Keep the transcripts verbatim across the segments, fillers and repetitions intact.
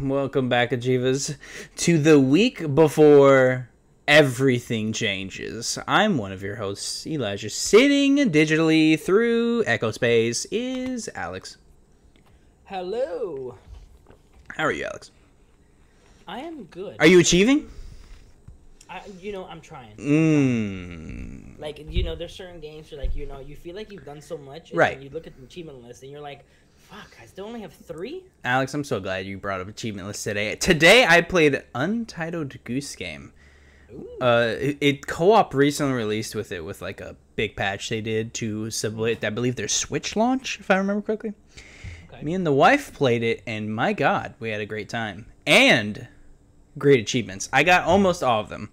Welcome back, Ajivas, to the week before everything changes. I'm one of your hosts, Elijah. Sitting digitally through Echo Space is Alex. Hello. How are you, Alex? I am good. Are you achieving? I, you know, I'm trying. Mm. Like, you know, there's certain games where, like, you know, you feel like you've done so much. And right. You look at the achievement list and you're like, fuck, I still only have three? Alex, I'm so glad you brought up achievement list today. Today, I played Untitled Goose Game. Ooh. Uh, it, it co-op recently released with it with, like, a big patch they did to sublet, I believe, their Switch launch, if I remember correctly. Okay. Me and the wife played it, and my God, we had a great time. And great achievements. I got almost all of them.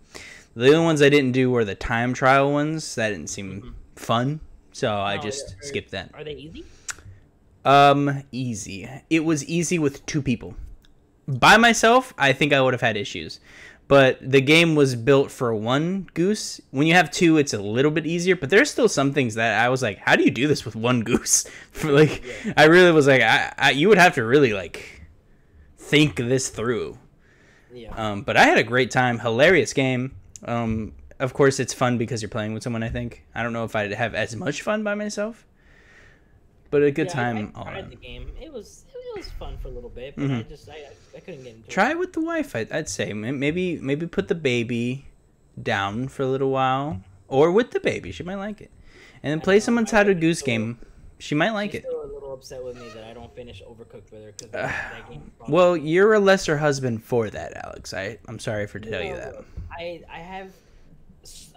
The only ones I didn't do were the time trial ones. That didn't seem mm-hmm. fun, so oh, I just are, skipped that. Are they easy? Um, easy. It was easy with two people. By myself, I think I would have had issues. But the game was built for one goose. When you have two, it's a little bit easier. But there's still some things that I was like, how do you do this with one goose? Like, yeah. I really was like, I, I, you would have to really, like, think this through. Yeah. Um, but I had a great time. Hilarious game. Um, of course, it's fun because you're playing with someone, I think. I don't know if I'd have as much fun by myself. But a good yeah, time. I tried the game. It was it was fun for a little bit, but mm-hmm. I just I, I couldn't get into it. Try it with the wife, I'd, I'd say. Maybe maybe put the baby down for a little while, or with the baby, she might like it. And then play some Untitled Goose still, Game. She might like it. She's still a little upset with me that I don't finish Overcooked with her. Cause uh, that game well, you're a lesser husband for that, Alex. I I'm sorry for to tell no, you that. I I have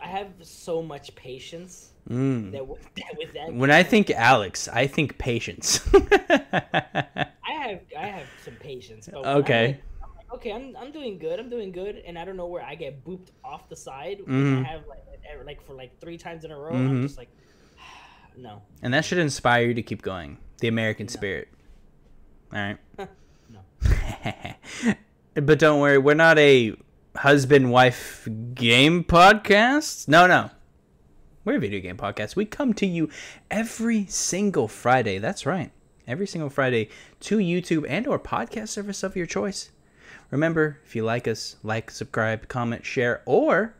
I have so much patience. Mm. That, that, with that when game, I think Alex, I think patience. I have I have some patience. But okay. Think, I'm like, okay, I'm I'm doing good. I'm doing good, and I don't know where I get booped off the side. Mm-hmm. I have like like for like three times in a row. Mm-hmm. I'm just like, no. And that should inspire you to keep going. The American no. spirit. All right. no. But don't worry, we're not a husband-wife game podcast. No, no. We're a video game podcast. We come to you every single Friday. That's right. Every single Friday to YouTube and or podcast service of your choice. Remember, if you like us, like, subscribe, comment, share, or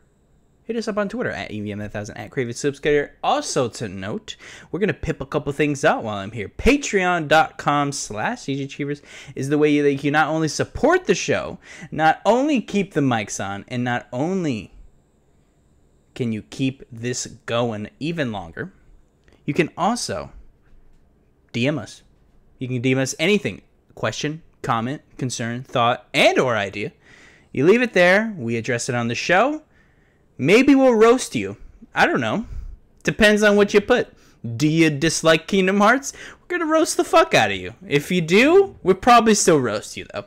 hit us up on Twitter at E V M one thousand, at CravedSubscriber. Also to note, we're going to pip a couple things out while I'm here. Patreon.com slash CGachievers is the way that you can not only support the show, not only keep the mics on, and not only can you keep this going even longer? You can also D M us. You can D M us anything. Question, comment, concern, thought, and or idea. You leave it there. We address it on the show. Maybe we'll roast you. I don't know. Depends on what you put. Do you dislike Kingdom Hearts? We're going to roast the fuck out of you. If you do, we'll probably still roast you, though.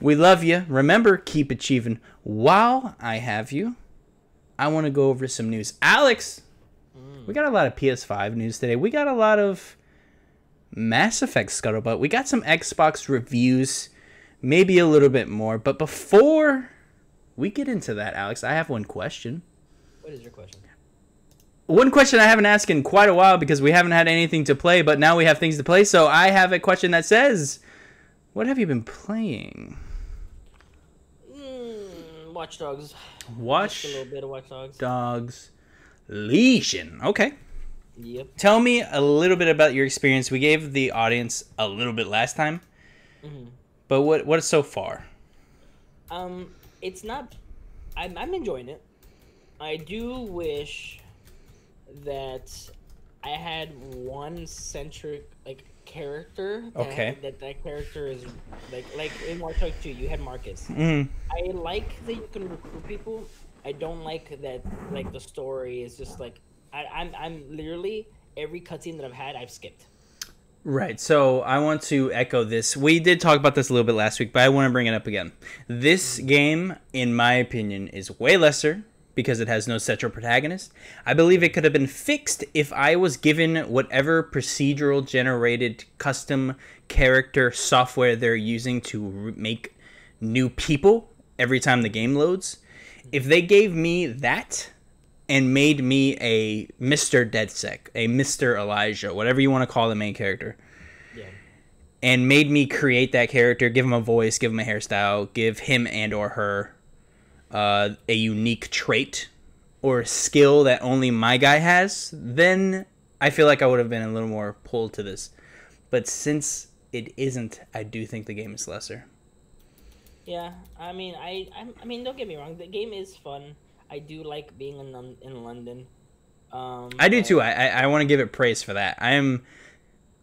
We love you. Remember, keep achieving while I have you. I want to go over some news. Alex, mm. we got a lot of P S five news today. We got a lot of Mass Effect scuttlebutt. We got some Xbox reviews, maybe a little bit more. But before we get into that, Alex, I have one question. What is your question? One question I haven't asked in quite a while because we haven't had anything to play, but now we have things to play. So I have a question that says, what have you been playing? Watch Dogs. Watch, Watch a little bit of Watch Dogs. Dogs Legion. Okay. Yep. Tell me a little bit about your experience. We gave the audience a little bit last time, mm-hmm. but what what is so far? Um, it's not. I'm I'm enjoying it. I do wish that I had one centric like character. That, okay. That that character is like like in Watch Dogs two. You had Marcus. Mm. I like that you can recruit people. I don't like that like the story is just like I, I'm I'm literally every cutscene that I've had I've skipped. Right. So I want to echo this. We did talk about this a little bit last week, but I want to bring it up again. This game, in my opinion, is way lesser because it has no central protagonist. I believe it could have been fixed if I was given whatever procedural generated custom character software they're using to re- make new people every time the game loads. If they gave me that and made me a Mister DedSec, a Mister Elijah, whatever you want to call the main character, yeah. and made me create that character, give him a voice, give him a hairstyle, give him and or her uh, a unique trait or skill that only my guy has, then I feel like I would have been a little more pulled to this. But since it isn't, I do think the game is lesser. Yeah, I mean, I, I, I mean, don't get me wrong. The game is fun. I do like being in in London. Um, I do too. I, I, I want to give it praise for that. I am,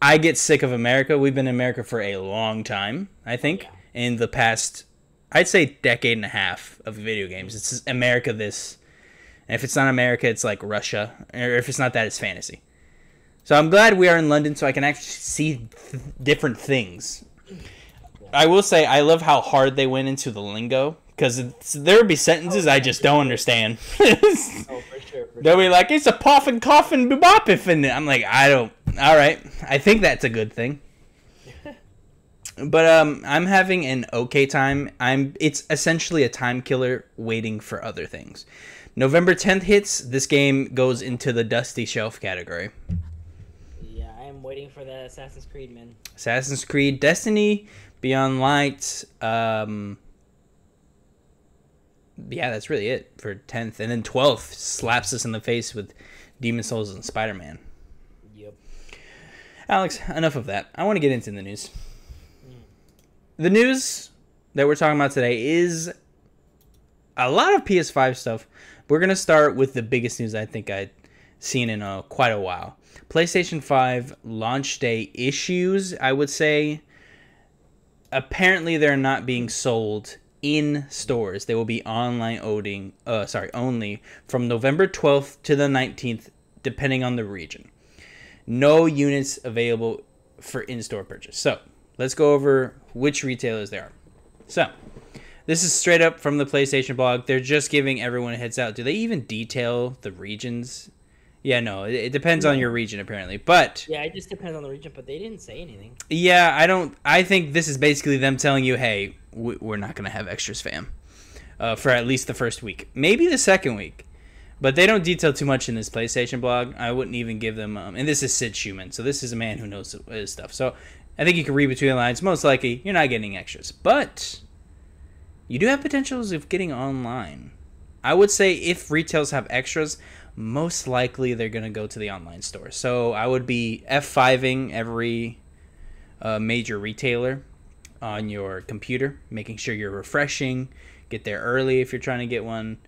I get sick of America. We've been in America for a long time. I think yeah. in the past, I'd say decade and a half of video games. It's America this, and if it's not America, it's like Russia. Or if it's not that, it's fantasy. So I'm glad we are in London, so I can actually see th- different things. I will say I love how hard they went into the lingo, because there would be sentences oh, I just don't understand. oh, for sure. For They'll sure. be like, it's a poffin' coffin beboppif, and I'm like, I don't. All right, I think that's a good thing. But um, I'm having an okay time. I'm. It's essentially a time killer waiting for other things. November tenth hits. This game goes into the dusty shelf category. Yeah, I am waiting for the Assassin's Creed, man. Assassin's Creed, Destiny, Beyond Light, um, yeah, that's really it for tenth. And then twelfth slaps us in the face with Demon Souls and Spider-Man. Yep. Alex, enough of that. I want to get into the news. Mm. The news that we're talking about today is a lot of P S five stuff. We're going to start with the biggest news I think I've seen in a, quite a while. PlayStation five launch day issues, I would say. Apparently, they're not being sold in stores. They will be online owning, uh, sorry, only from November twelfth to the nineteenth, depending on the region. No units available for in-store purchase. So let's go over which retailers there are. So this is straight up from the PlayStation blog. They're just giving everyone a heads out. Do they even detail the regions? Yeah, no, it depends on your region, apparently, but... Yeah, it just depends on the region, but they didn't say anything. Yeah, I don't... I think this is basically them telling you, hey, we're not going to have extras, fam, uh, for at least the first week. Maybe the second week, but they don't detail too much in this PlayStation blog. I wouldn't even give them... Um, and this is Sid Schumann, so this is a man who knows his stuff. So I think you can read between the lines. Most likely, you're not getting extras, but you do have potentials of getting online. I would say if retails have extras... most likely they're going to go to the online store. So I would be F five ing every uh, major retailer on your computer, making sure you're refreshing, get there early if you're trying to get one,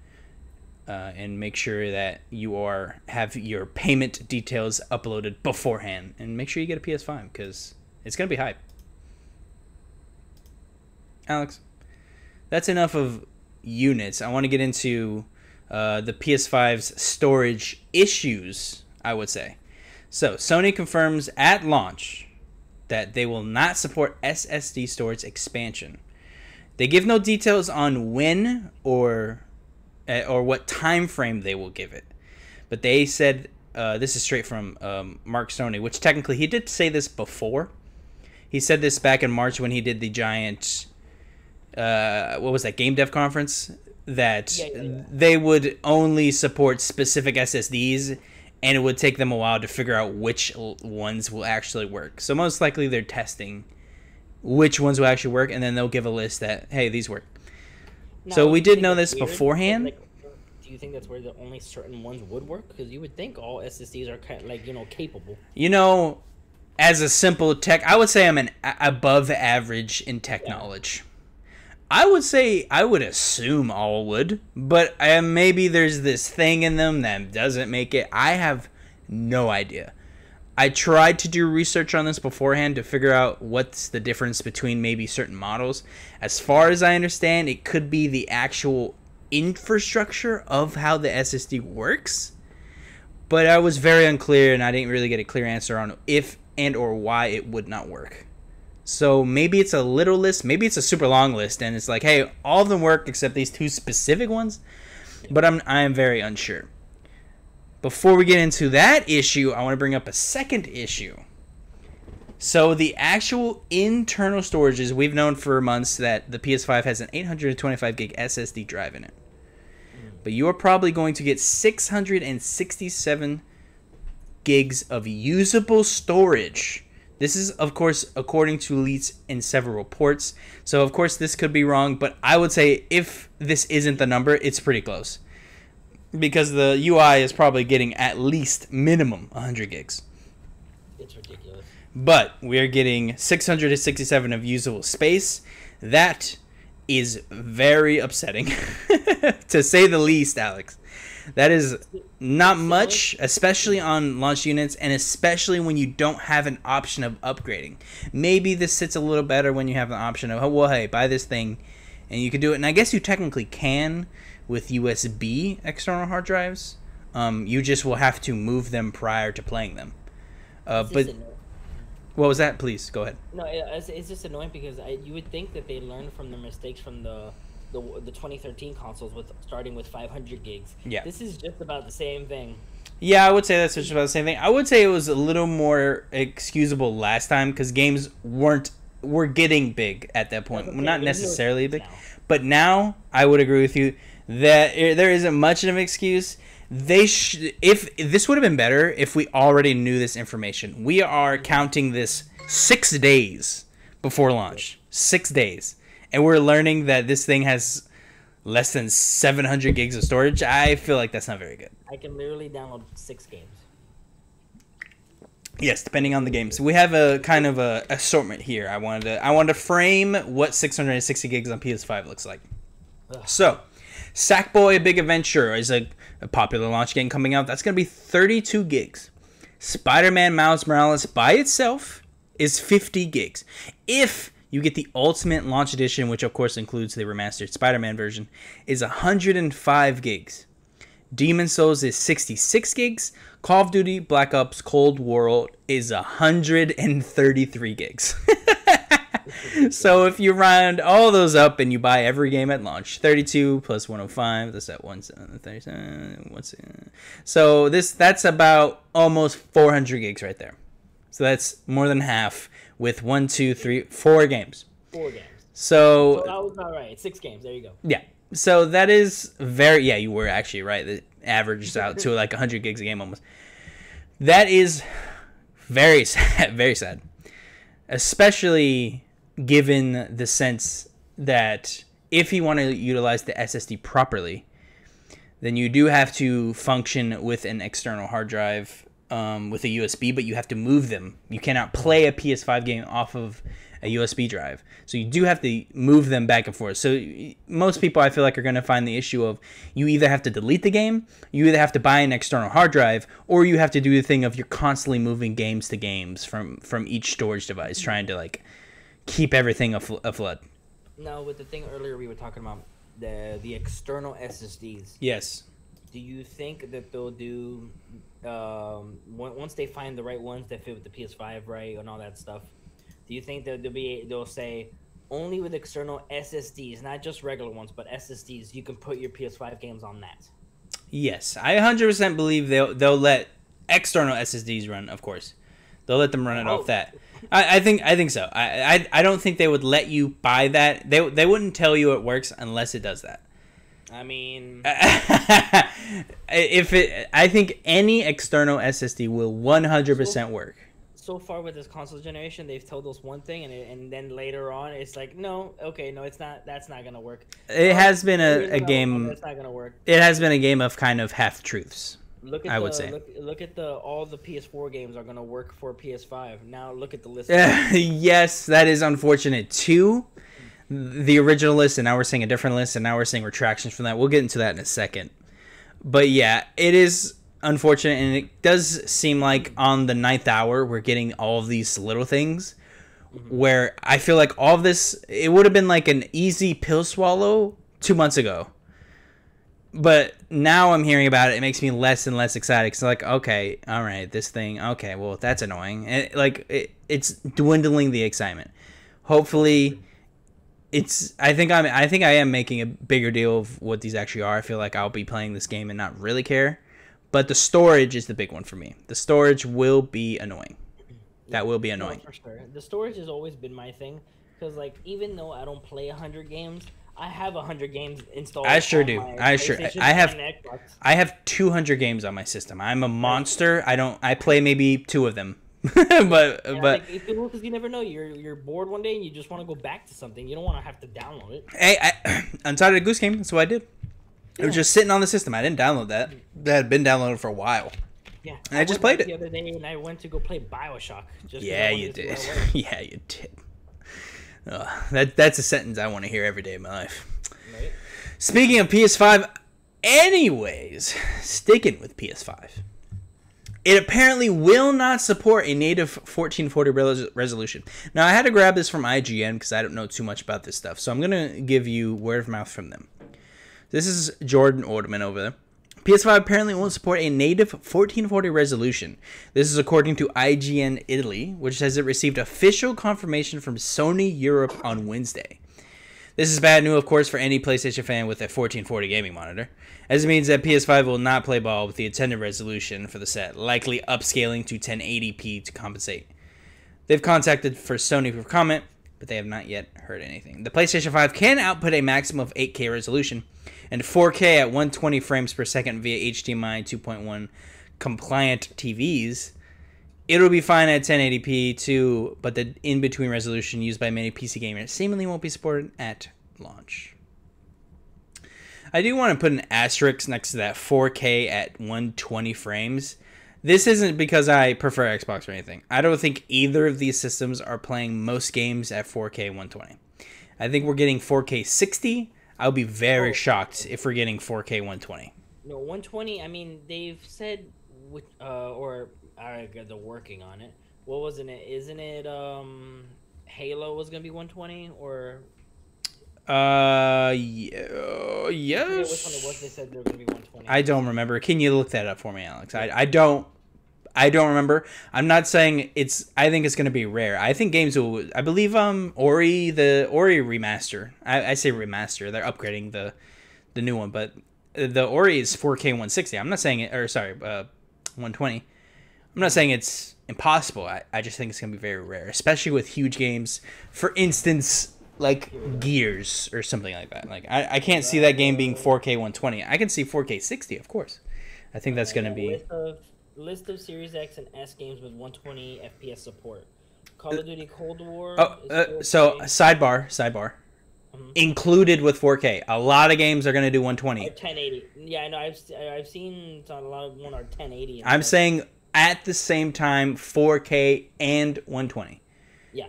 uh, and make sure that you are have your payment details uploaded beforehand. And make sure you get a P S five because it's going to be hype. Alex, that's enough of units. I want to get into... Uh, the P S five's storage issues, I would say. So, Sony confirms at launch that they will not support S S D storage expansion. They give no details on when or uh, or what time frame they will give it. But they said, uh, this is straight from um, Mark Sony, which technically he did say this before. He said this back in March when he did the giant, uh, what was that, Game Dev Conference? That yeah, yeah, yeah. they would only support specific S S Ds, and it would take them a while to figure out which ones will actually work. So most likely they're testing which ones will actually work, and then they'll give a list that, hey, these work. Now, so we did know this weird? beforehand. Like, do you think that's where the only certain ones would work? Because you would think all S S Ds are kind of like, you know, capable. You know, as a simple tech, I would say I'm an above average in tech yeah. knowledge. I would say, I would assume all would, but I, maybe there's this thing in them that doesn't make it. I have no idea. I tried to do research on this beforehand to figure out what's the difference between maybe certain models. As far as I understand, it could be the actual infrastructure of how the S S D works, but I was very unclear and I didn't really get a clear answer on if and or why it would not work. So maybe it's a little list, maybe it's a super long list, and it's like, hey, all of them work except these two specific ones. But I'm I am very unsure. Before we get into that issue, I want to bring up a second issue. So the actual internal storage is, we've known for months that the P S five has an eight hundred twenty-five gig S S D drive in it. But you are probably going to get six hundred sixty-seven gigs of usable storage This is, of course, according to leaks in several reports. So, of course, this could be wrong, but I would say if this isn't the number, it's pretty close. Because the U I is probably getting at least minimum one hundred gigs. It's ridiculous. But we are getting six hundred sixty-seven of usable space. That is very upsetting, to say the least, Alex. That is not much, especially on launch units, and especially when you don't have an option of upgrading. Maybe this sits a little better when you have the option of, oh, well, hey, buy this thing, and you can do it. And I guess you technically can with U S B external hard drives. Um, you just will have to move them prior to playing them. Uh, but what was that? Please, go ahead. No, it's, it's just annoying because I, you would think that they learned from their mistakes from the... The, the twenty thirteen consoles with starting with five hundred gigs. Yeah, this is just about the same thing. Yeah, I would say that's just about the same thing. I would say it was a little more excusable last time because games weren't were getting big at that point. Okay. Not necessarily big, now. But now I would agree with you that it, there isn't much of an excuse. They sh if, if this would have been better if we already knew this information. We are counting this six days before launch. Six days. And we're learning that this thing has less than seven hundred gigs of storage. I feel like that's not very good. I can literally download six games. Yes, depending on the games. We have a kind of a assortment here. I wanted to I wanted to frame what six hundred sixty gigs on P S five looks like. Ugh. So, Sackboy: Big Adventure is a, a popular launch game coming out. That's going to be thirty-two gigs. Spider-Man: Miles Morales by itself is fifty gigs. If you get the Ultimate Launch Edition, which of course includes the remastered Spider-Man version, is one hundred five gigs. Demon Souls is sixty-six gigs. Call of Duty Black Ops Cold War is one hundred thirty-three gigs. So if you round all those up and you buy every game at launch, thirty-two plus one hundred five, that's at one seventy, thirty-seven, one seventy. So this that's about almost four hundred gigs right there. So that's more than half. With one, two, three, four games. Four games. So, so that was not right. Six games. There you go. Yeah. So that is very. Yeah, you were actually right. It averages out to like one hundred gigs a game almost. That is very sad. Very sad. Especially given the sense that if you want to utilize the S S D properly, then you do have to function with an external hard drive. Um, with a U S B, but you have to move them. You cannot play a P S five game off of a U S B drive. So you do have to move them back and forth. So most people, I feel like, are going to find the issue of you either have to delete the game, you either have to buy an external hard drive, or you have to do the thing of you're constantly moving games to games from, from each storage device, trying to, like, keep everything aflo- afloat. No, with the thing earlier we were talking about, the, the external S S Ds. Yes. Do you think that they'll do... Um, once they find the right ones that fit with the P S five, right, and all that stuff, do you think that they'll be they'll say only with external S S Ds, not just regular ones, but S S Ds, you can put your P S five games on that? Yes, I one hundred percent believe they'll they'll let external S S Ds run. Of course, they'll let them run it oh. off that. I, I think I think so. I, I I don't think they would let you buy that. They they wouldn't tell you it works unless it does that. I mean, if it, I think any external S S D will one hundred percent so, work. So far with this console generation, they've told us one thing, and it, and then later on, it's like, no, okay, no, it's not. That's not gonna work. It um, has been a, a game. That's not gonna work. It has been a game of kind of half truths. Look at I the, would say. Look, look at the all the P S four games are gonna work for P S five. Now look at the list. Yes, that is unfortunate too. The original list, and now we're seeing a different list, and now we're seeing retractions from that. We'll get into that in a second. But yeah, it is unfortunate, and it does seem like on the ninth hour we're getting all of these little things where I feel like all of this, it would have been like an easy pill swallow two months ago. But now I'm hearing about it, it makes me less and less excited. Because like, okay, all right, this thing, okay, well, that's annoying. It, like, it, it's dwindling the excitement. Hopefully... It's. I think I'm. I think I am making a bigger deal of what these actually are. I feel like I'll be playing this game and not really care, but the storage is the big one for me. The storage will be annoying. That will be annoying. No, for sure. The storage has always been my thing, because like even though I don't play a hundred games, I have a hundred games installed. I sure do. I sure. I have. I have two hundred games on my system. I'm a monster. I don't. I play maybe two of them, but yeah, but like, it's cool because you never know. You're you're bored one day and you just want to go back to something. You don't want to have to download it. Hey, I, Untitled Goose Game. That's what I did. Yeah. It was just sitting on the system. I didn't download that. That had been downloaded for a while. Yeah, and I, I just played it the other day, and I went to go play Bioshock. Just yeah, you did. yeah, you did. Uh, that that's a sentence I want to hear every day of my life. Right. Speaking of P S five, anyways, sticking with P S five, it apparently will not support a native fourteen forty res resolution. Now, I had to grab this from I G N because I don't know too much about this stuff, so I'm gonna give you word of mouth from them. This is Jordan Orderman over there. P S five apparently won't support a native fourteen forty resolution. This is according to I G N Italy, which says it received official confirmation from Sony Europe on Wednesday. This is bad news, of course, for any PlayStation fan with a fourteen forty gaming monitor, as it means that P S five will not play ball with the intended resolution for the set, likely upscaling to ten eighty p to compensate. They've contacted for Sony for comment, but they have not yet heard anything. The PlayStation five can output a maximum of eight K resolution and four K at one twenty frames per second via H D M I two point one compliant T Vs. It'll be fine at ten eighty p too, but the in-between resolution used by many P C gamers seemingly won't be supported at launch. I do want to put an asterisk next to that four K at one twenty frames. This isn't because I prefer Xbox or anything. I don't think either of these systems are playing most games at four K one twenty. I think we're getting four K sixty. I'll be very oh. shocked if we're getting four K one twenty. No, one twenty, I mean, they've said, with, uh, or I guess they're working on it. What wasn't it? Isn't it um, Halo was going to be one twenty or? Uh, yeah, yes. I forget which one it was. They said there was going to be one twenty. I don't remember. Can you look that up for me, Alex? I, I don't. I don't remember. I'm not saying it's. I think it's going to be rare. I think games will. I believe um Ori the Ori remaster. I, I say remaster. They're upgrading the, the new one, but the Ori is four K one sixty. I'm not saying it. Or sorry, uh, one twenty. I'm not saying it's impossible. I I just think it's going to be very rare, especially with huge games. For instance, like Gears or something like that. Like I I can't see that game being four K one twenty. I can see four K sixty, of course. I think that's going to be. List of Series X and S games with one twenty F P S support. Call of Duty Cold War. Oh, uh, so sidebar, sidebar. Mm-hmm. Included with four K. A lot of games are going to do one twenty. Or ten eighty. Yeah, I know. I've I've seen a lot of one are ten eighty. I'm that. saying at the same time four K and one twenty. Yeah.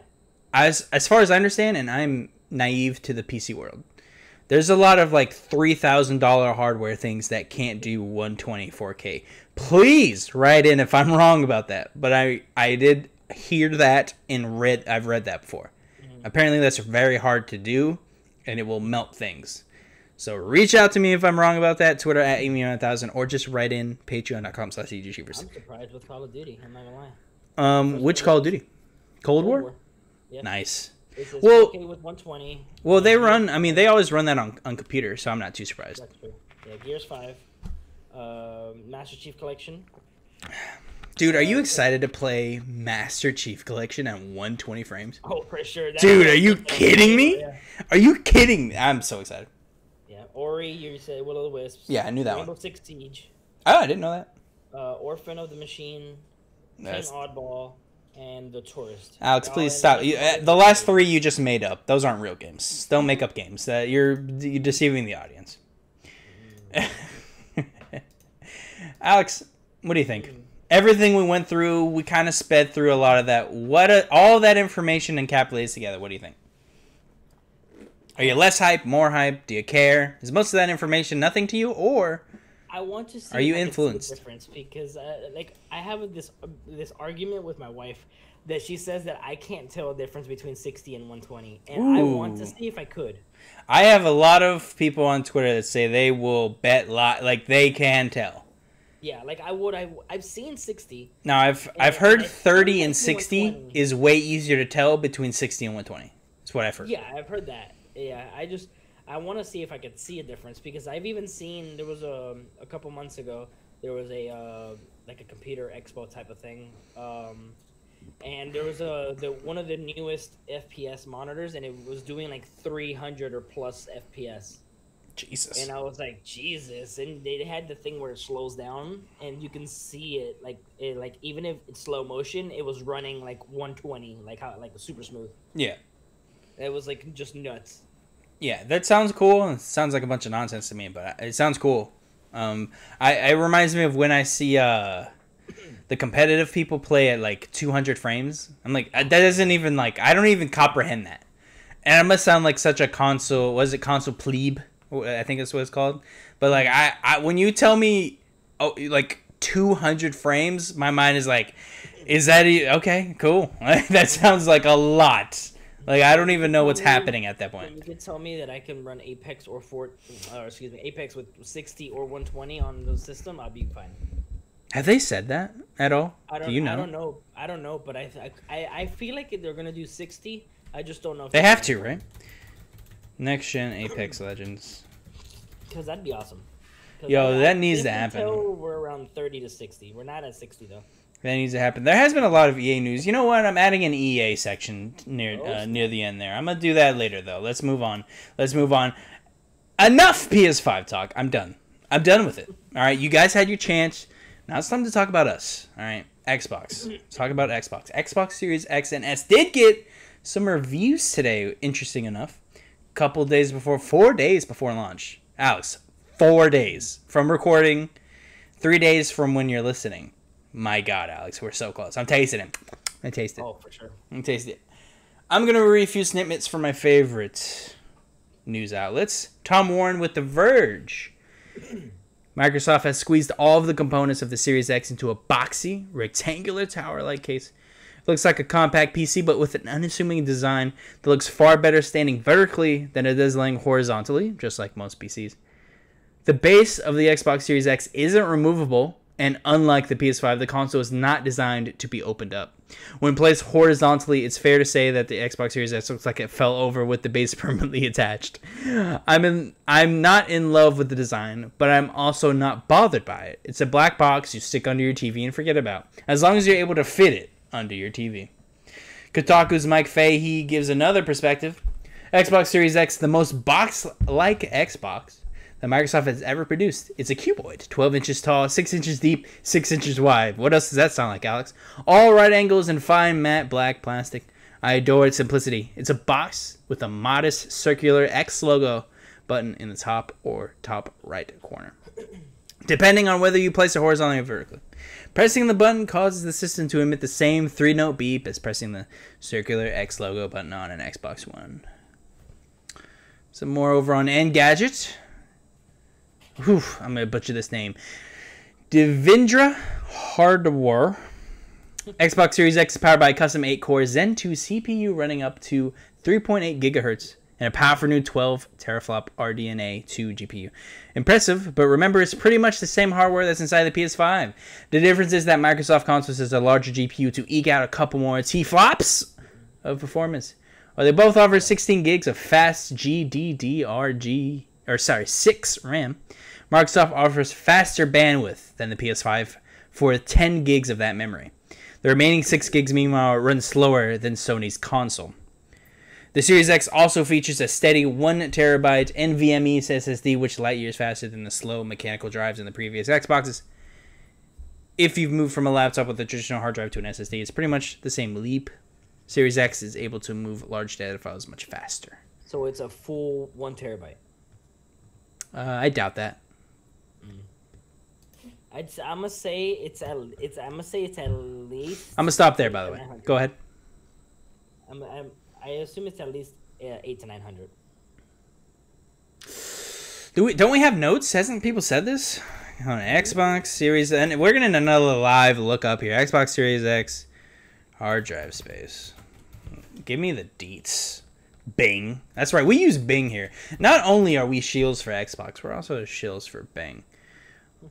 As as far as I understand, and I'm naive to the P C world, there's a lot of like three thousand dollar hardware things that can't do one twenty four K. Please write in if I'm wrong about that. But I, I did hear that and read I've read that before. Mm-hmm. Apparently that's very hard to do, and it will melt things. So reach out to me if I'm wrong about that. Twitter at Amy one thousand, or just write in patreon dot com slash E G Sheepers. I'm surprised with Call of Duty. I'm not gonna lie. Um, which Call of Duty? Cold, Cold War. War. Yeah. Nice. It says well, okay with one twenty. Well, they run. I mean, they always run that on on computer, so I'm not too surprised. That's true. Yeah, Gears five, uh, Master Chief Collection. Dude, are you excited to play Master Chief Collection at one twenty frames? Oh, for sure. That Dude, are you kidding me? Yeah. Are you kidding me? I'm so excited. Yeah, Ori, you said Will of the Wisps. Yeah, I knew that Rainbow one. Rainbow Six Siege. Oh, I didn't know that. Uh, Orphan of the Machine. That's... King Oddball. And The Tourist. Alex, please stop. You, the last three you just made up. Those aren't real games. Don't make up games. Uh, you're, you're deceiving the audience. Mm. Alex, what do you think? Mm. Everything we went through, we kind of sped through a lot of that. What a, all that information encapsulates together. What do you think? Are you less hype, more hype? Do you care? Is most of that information nothing to you, or I want to see. Are you influenced? The difference, because uh, like I have this uh, this argument with my wife that she says that I can't tell a difference between sixty and one twenty, and Ooh. I want to see if I could. I have a lot of people on Twitter that say they will bet lot like they can tell. Yeah, like I would. I I've seen sixty. Now I've I've heard I've thirty and sixty is way easier to tell between sixty and one twenty. That's what I've heard. Yeah, I've heard that. Yeah, I just. I want to see if I could see a difference, because I've even seen there was a a couple months ago there was a uh, like a computer expo type of thing, um, and there was a the one of the newest F P S monitors, and it was doing like three hundred or plus F P S. Jesus. And I was like, Jesus. And they had the thing where it slows down, and you can see it, like, it, like even if it's slow motion, it was running like one twenty, like how, like super smooth. Yeah. It was like just nuts. Yeah, that sounds cool. It sounds like a bunch of nonsense to me, but it sounds cool. Um, I it reminds me of when I see uh, the competitive people play at like two hundred frames. I'm like, that doesn't even like, I don't even comprehend that. And I must sound like such a console, was it console plebe? I think that's what it's called. But like, I, I when you tell me, oh, like two hundred frames, my mind is like, is that e okay? Cool. That sounds like a lot. Like, I don't even know what's happening at that point. You could tell me that I can run Apex or Fort, or excuse me, Apex with sixty or one twenty on the system, I'll be fine. Have they said that at all? I don't. Do you know? I don't know. I don't know, but I, I, I feel like they're gonna do sixty. I just don't know. If they have to, right? Next gen Apex Legends. Because that'd be awesome. Yo, that needs to happen. We're around thirty to sixty. We're not at sixty though. That needs to happen. There has been a lot of E A news. You know what? I'm adding an E A section near uh, near the end there. I'm gonna do that later though. Let's move on. Let's move on. Enough P S five talk. I'm done. I'm done with it. All right, you guys had your chance. Now it's time to talk about us. All right, Xbox. Let's talk about Xbox. Xbox Series X and S did get some reviews today. Interesting enough, couple days before, four days before launch. Alex, four days from recording, three days from when you're listening. My God, Alex, we're so close. I'm tasting it. I taste it. Oh, for sure. I taste it. I'm going to read a few snippets from my favorite news outlets. Tom Warren with The Verge. Microsoft has squeezed all of the components of the Series X into a boxy, rectangular tower-like case. It looks like a compact P C, but with an unassuming design that looks far better standing vertically than it does laying horizontally, just like most P Cs. The base of the Xbox Series X isn't removable, and unlike the P S five, the console is not designed to be opened up. When placed horizontally, it's fair to say that the Xbox Series X looks like it fell over with the base permanently attached. I'm in, I'm not in love with the design, but I'm also not bothered by it. It's a black box you stick under your T V and forget about, as long as you're able to fit it under your T V. Kotaku's Mike Fahey gives another perspective. Xbox Series X, the most box-like Xbox that Microsoft has ever produced. It's a cuboid, twelve inches tall, six inches deep, six inches wide. What else does that sound like, Alex? All right angles and fine matte black plastic. I adore its simplicity. It's a box with a modest circular X logo button in the top or top right corner, depending on whether you place it horizontally or vertically. Pressing the button causes the system to emit the same three-note beep as pressing the circular X logo button on an Xbox One. Some more over on Engadget. Whew, I'm going to butcher this name. Devendra Hardwar. Xbox Series X is powered by a custom eight core Zen two C P U running up to three point eight gigahertz and a powerful new twelve teraflop R D N A two G P U. Impressive, but remember, it's pretty much the same hardware that's inside the P S five. The difference is that Microsoft consoles has a larger G P U to eke out a couple more T flops of performance. Well, they both offer sixteen gigs of fast G D D R G. Or sorry, six RAM. Microsoft offers faster bandwidth than the P S five for ten gigs of that memory. The remaining six gigs, meanwhile, run slower than Sony's console. The Series X also features a steady one terabyte NVMe S S D, which light years faster than the slow mechanical drives in the previous Xboxes. If you've moved from a laptop with a traditional hard drive to an S S D, it's pretty much the same leap. Series X is able to move large data files much faster. So it's a full one terabyte. Uh, I doubt that. I'd, I'm gonna say it's at it's I'm gonna say it's at least. I'm gonna stop there. By the way, go ahead. I'm, I'm, I assume it's at least uh, eight to nine hundred. Do we? Don't we have notes? Hasn't people said this on Xbox Series? And we're gonna do another live look up here. Xbox Series X hard drive space. Give me the deets. Bing. That's right. We use Bing here. Not only are we shills for Xbox, we're also shills for Bing.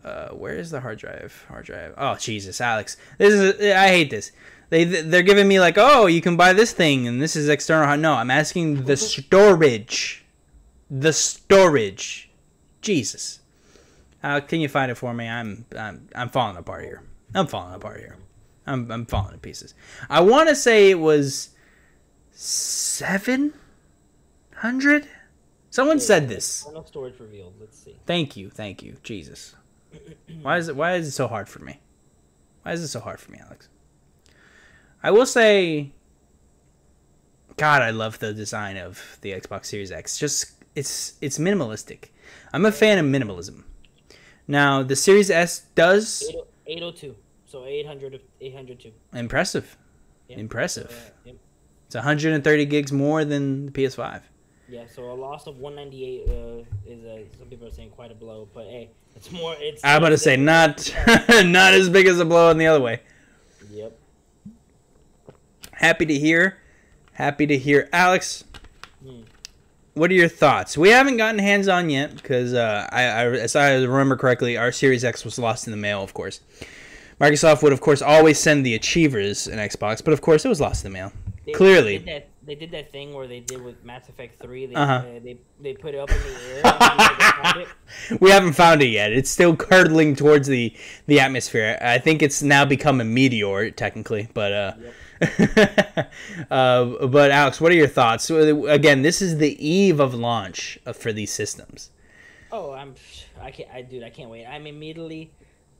Uh, where is the hard drive? Hard drive. Oh Jesus, Alex. This is. A, I hate this. They they're giving me like, oh, you can buy this thing, and this is external. No, I'm asking the storage. The storage. Jesus. Alex, can you find it for me? I'm I'm I'm falling apart here. I'm falling apart here. I'm I'm falling to pieces. I want to say it was seven. Hundred, Someone okay, said this. Internal storage revealed. Let's see. Thank you, thank you, Jesus. Why is it? Why is it so hard for me? Why is it so hard for me, Alex? I will say, God, I love the design of the Xbox Series X. Just it's it's minimalistic. I'm a fan of minimalism. Now the Series S does eight oh two, so eight hundred, eight oh two. Impressive, yep. Impressive. Uh, yep. It's one hundred thirty gigs more than the P S five. Yeah, so a loss of one ninety-eight uh, is a, some people are saying quite a blow, but hey, it's more. It's I'm about to say not not as big as a blow in the other way. Yep. Happy to hear. Happy to hear. Alex, hmm. what are your thoughts? We haven't gotten hands-on yet because, uh, I, I, as I remember correctly, our Series X was lost in the mail, of course. Microsoft would, of course, always send the Achievers an Xbox, but, of course, it was lost in the mail. They, Clearly. They did, that, they did that thing where they did with Mass Effect three. They, uh-huh. uh, they, they put it up in the air. And they found it. We haven't found it yet. It's still curdling towards the, the atmosphere. I think it's now become a meteor, technically, but... Uh, yep. uh, but Alex, what are your thoughts? Again, this is the eve of launch for these systems. Oh, I'm, I can't, I dude, I can't wait. I'm immediately,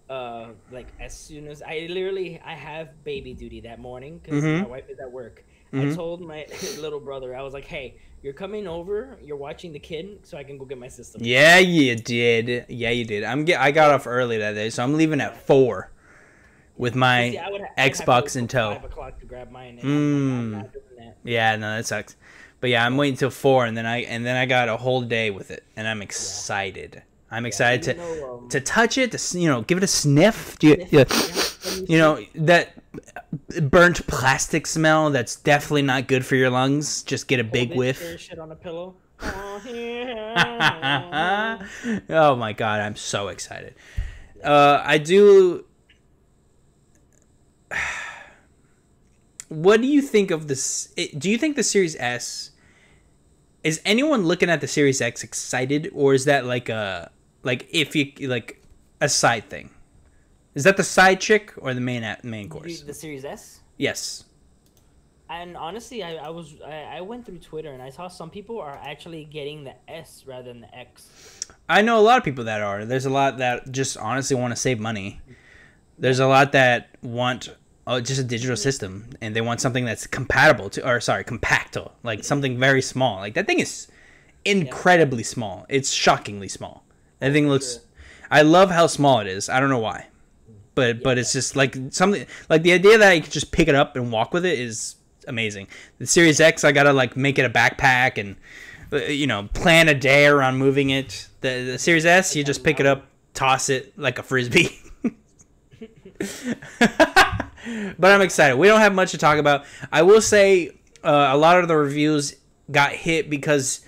uh, like as soon as I literally, I have baby duty that morning because mm-hmm. my wife is at work. Mm-hmm. I told my little brother, I was like, hey, you're coming over, you're watching the kid, so I can go get my system. Yeah, you did. Yeah, you did. I'm get, I got off early that day, so I'm leaving at four. With my See, I would, I Xbox in tow. five o'clock to grab mine. And mm. I'm not doing that. Yeah, no, that sucks. But yeah, I'm waiting till four, and then I and then I got a whole day with it, and I'm excited. Yeah. I'm excited yeah, to know, um, to touch it, to you know, give it a sniff. Do you, yeah. you know that burnt plastic smell? That's definitely not good for your lungs. Just get a big Hold whiff. Shit on a pillow. Oh, yeah. Oh my God, I'm so excited. Uh, I do. What do you think of this? Do you think the Series S? Is anyone looking at the Series X excited, or is that like a like if you like a side thing? Is that the side chick or the main main course? The Series S. Yes. And honestly, I, I was I, I went through Twitter and I saw some people are actually getting the S rather than the X. I know a lot of people that are. There's a lot that just honestly want to save money. There's a lot that want. Oh, just a digital system, and they want something that's compatible to, or sorry, compacto, like something very small. Like that thing is incredibly yeah. small. It's shockingly small. That thing looks. Sure. I love how small it is. I don't know why, but yeah. but it's just like something like the idea that I could just pick it up and walk with it is amazing. The Series X, I gotta like make it a backpack and you know plan a day around moving it. The, the Series S, you just pick it up, toss it like a frisbee. But I'm excited. We don't have much to talk about. I will say uh, a lot of the reviews got hit because,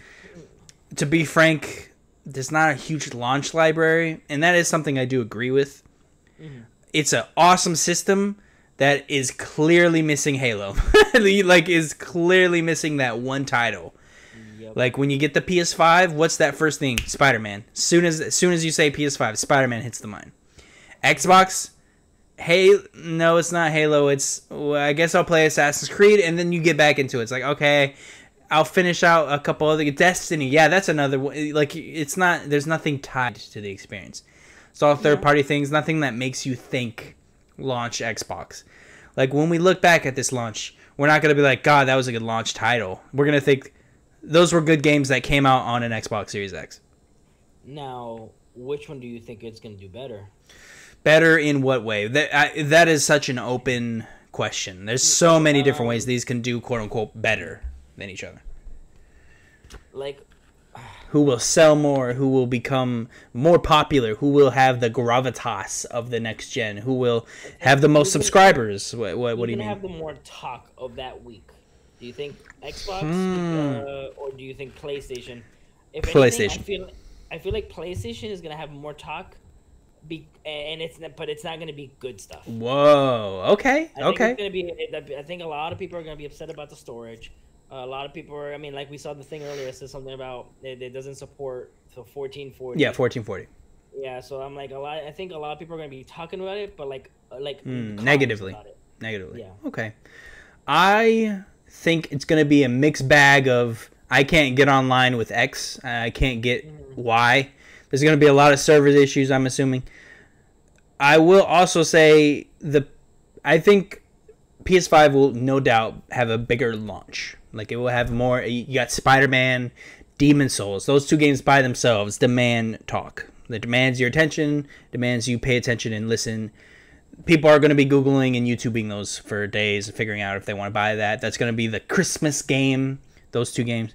to be frank, there's not a huge launch library, and that is something I do agree with. Mm-hmm. It's an awesome system that is clearly missing Halo. Like, is clearly missing that one title. Yep. Like, when you get the P S five, what's that first thing? Spider-Man. Soon as, as soon as you say P S five, Spider-Man hits the mind. Xbox... Hey, no, it's not Halo. It's, well, I guess I'll play Assassin's Creed, and then you get back into it. It's like, okay, I'll finish out a couple other... Destiny, yeah, that's another one. Like, it's not... There's nothing tied to the experience. It's all third-party yeah. things, nothing that makes you think launch Xbox. Like, when we look back at this launch, we're not going to be like, God, that was a good launch title. We're going to think those were good games that came out on an Xbox Series X. Now, which one do you think it's going to do better? Better in what way? That I, that is such an open question. There's so many different ways these can do "quote unquote" better than each other. Like, who will sell more? Who will become more popular? Who will have the gravitas of the next gen? Who will have the most subscribers? What, what, what do you mean? Have the more talk of that week? Do you think Xbox hmm. uh, or do you think PlayStation? If PlayStation. Anything, I feel I feel like PlayStation is gonna have more talk. Be, and it's but it's not going to be good stuff. Whoa. Okay. I okay. It's gonna be, I think a lot of people are going to be upset about the storage. Uh, a lot of people are. I mean, like we saw the thing earlier. It says something about it, it doesn't support the fourteen forty. Yeah, fourteen forty. Yeah. So I'm like a lot. I think a lot of people are going to be talking about it, but like like mm, negatively. About it. Negatively. Yeah. Okay. I think it's going to be a mixed bag of I can't get online with X. I can't get Y. There's going to be a lot of server issues, I'm assuming. I will also say the I think P S five will no doubt have a bigger launch. Like, it will have more. You got Spider-Man, Demon Souls. Those two games by themselves demand talk. That demands your attention, demands you pay attention and listen. People are going to be Googling and YouTubing those for days, figuring out if they want to buy that. That's going to be the Christmas game, those two games.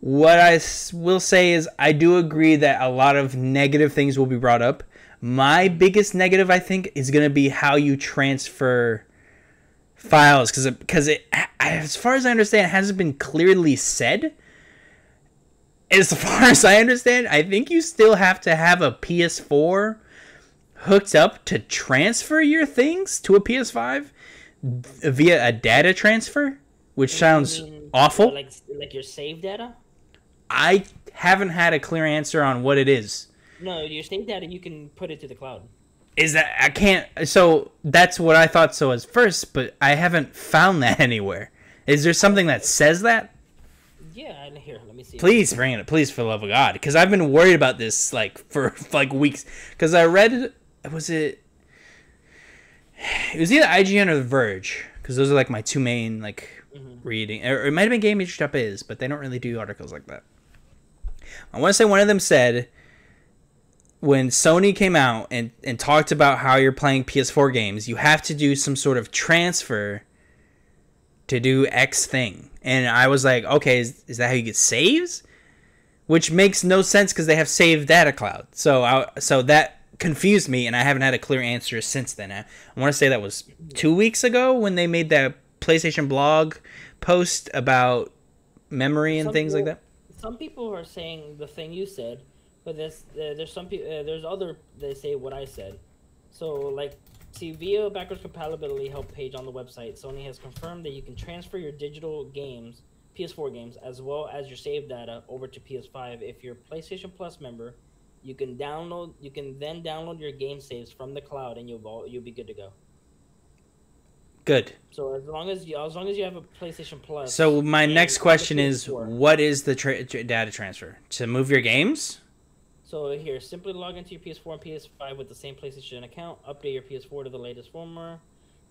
What I will say is I do agree that a lot of negative things will be brought up. My biggest negative, I think, is going to be how you transfer files. Because it, because it, as far as I understand, it hasn't been clearly said. As far as I understand, I think you still have to have a P S four hooked up to transfer your things to a P S five via a data transfer, which sounds awful. Like, like your save data? I haven't had a clear answer on what it is. No, your save data, you can put it to the cloud. Is that, I can't, so that's what I thought so as first, but I haven't found that anywhere. Is there something that says that? Yeah, here, let me see. Please bring it, please, for the love of God, because I've been worried about this like for like weeks. Because I read, was it? It was either I G N or The Verge, because those are like my two main like mm-hmm. reading. Or it might have been Game Age Up Is, but they don't really do articles like that. I want to say one of them said when Sony came out and and talked about how you're playing P S four games, you have to do some sort of transfer to do X thing. And I was like, okay, is, is that how you get saves? Which makes no sense because they have save data cloud. So I, so that confused me, and I haven't had a clear answer since then. I, I want to say that was two weeks ago when they made that PlayStation blog post about memory and some things people, like that. Some people are saying the thing you said, but there's, uh, there's some people, uh, there's other that say what I said. So like, see, via backwards compatibility help page on the website, Sony has confirmed that you can transfer your digital games, P S four games, as well as your save data over to P S five. If you're a PlayStation Plus member, you can download. You can then download your game saves from the cloud, and you'll you'll be good to go. Good. So as long as you, as long as you have a PlayStation Plus. So my next question is, what is the tra data transfer to move your games? So here, simply log into your P S four and P S five with the same PlayStation account, update your P S four to the latest firmware,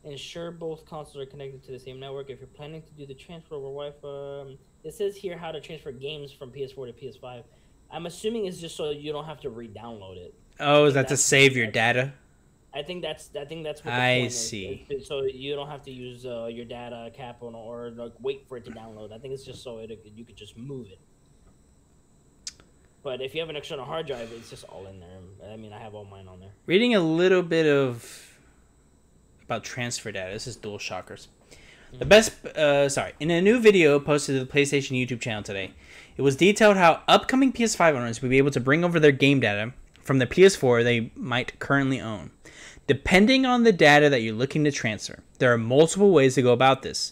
ensure both consoles are connected to the same network. If you're planning to do the transfer over Wi-Fi, um, it says here how to transfer games from P S four to P S five. I'm assuming it's just so you don't have to re-download it. Oh, is that to save your data? I think that's I think that's what the I point see. Is. So you don't have to use uh, your data capital or like, wait for it to download. I think it's just so it, you could just move it. But if you have an external hard drive, it's just all in there. I mean, I have all mine on there. Reading a little bit of about transfer data. This is DualShockers. Mm-hmm. The best, uh, sorry. In a new video posted to the PlayStation YouTube channel today, it was detailed how upcoming P S five owners will be able to bring over their game data from the P S four they might currently own. Depending on the data that you're looking to transfer, there are multiple ways to go about this.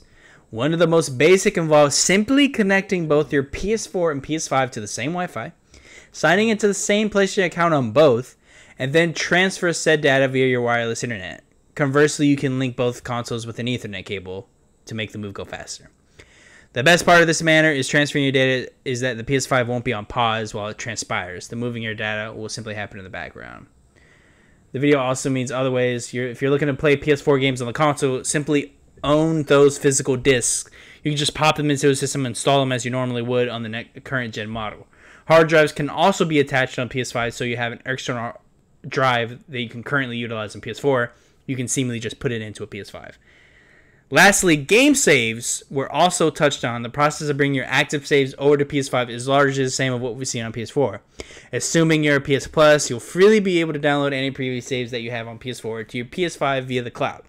One of the most basic involves simply connecting both your P S four and P S five to the same Wi-Fi, signing into the same PlayStation account on both, and then transfer said data via your wireless internet. Conversely, you can link both consoles with an Ethernet cable to make the move go faster. The best part of this manner is transferring your data is that the P S five won't be on pause while it transpires. The moving your data will simply happen in the background. The video also means other ways. You're, if you're looking to play P S four games on the console, simply own those physical discs. You can just pop them into a system and install them as you normally would on the current gen model. Hard drives can also be attached on P S five, so you have an external drive that you can currently utilize on P S four. You can seemingly just put it into a P S five. Lastly, game saves were also touched on. The process of bringing your active saves over to P S five is largely the same of what we've seen on P S four. Assuming you're a P S Plus, you'll freely be able to download any previous saves that you have on P S four to your P S five via the cloud.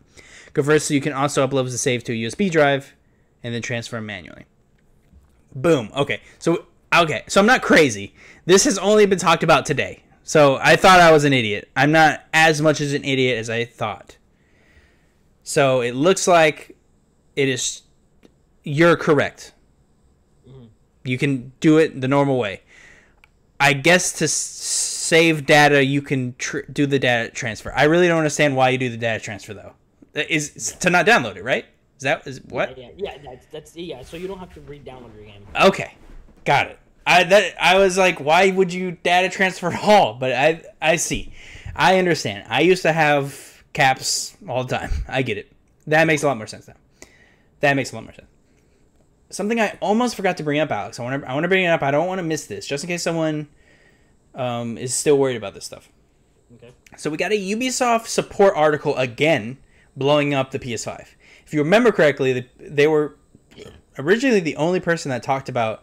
Conversely, you can also upload the save to a U S B drive and then transfer them manually. Boom. Okay, so... Okay, so I'm not crazy. This has only been talked about today. So I thought I was an idiot. I'm not as much as an idiot as I thought. So it looks like it is... You're correct. Mm-hmm. You can do it the normal way. I guess to save data, you can tr do the data transfer. I really don't understand why you do the data transfer, though. Is, is to not download it, right? Is that... Is, what? Yeah, yeah, yeah, that's, that's, yeah, so you don't have to re-download your game. Okay. Got it. I that I was like, why would you data transfer at all? But I I see. I understand. I used to have caps all the time. I get it. That makes a lot more sense now. That makes a lot more sense. Something I almost forgot to bring up, Alex. I want to I want to bring it up. I don't want to miss this, just in case someone um, is still worried about this stuff. Okay. So we got a Ubisoft support article again, blowing up the P S five. If you remember correctly, they were originally the only person that talked about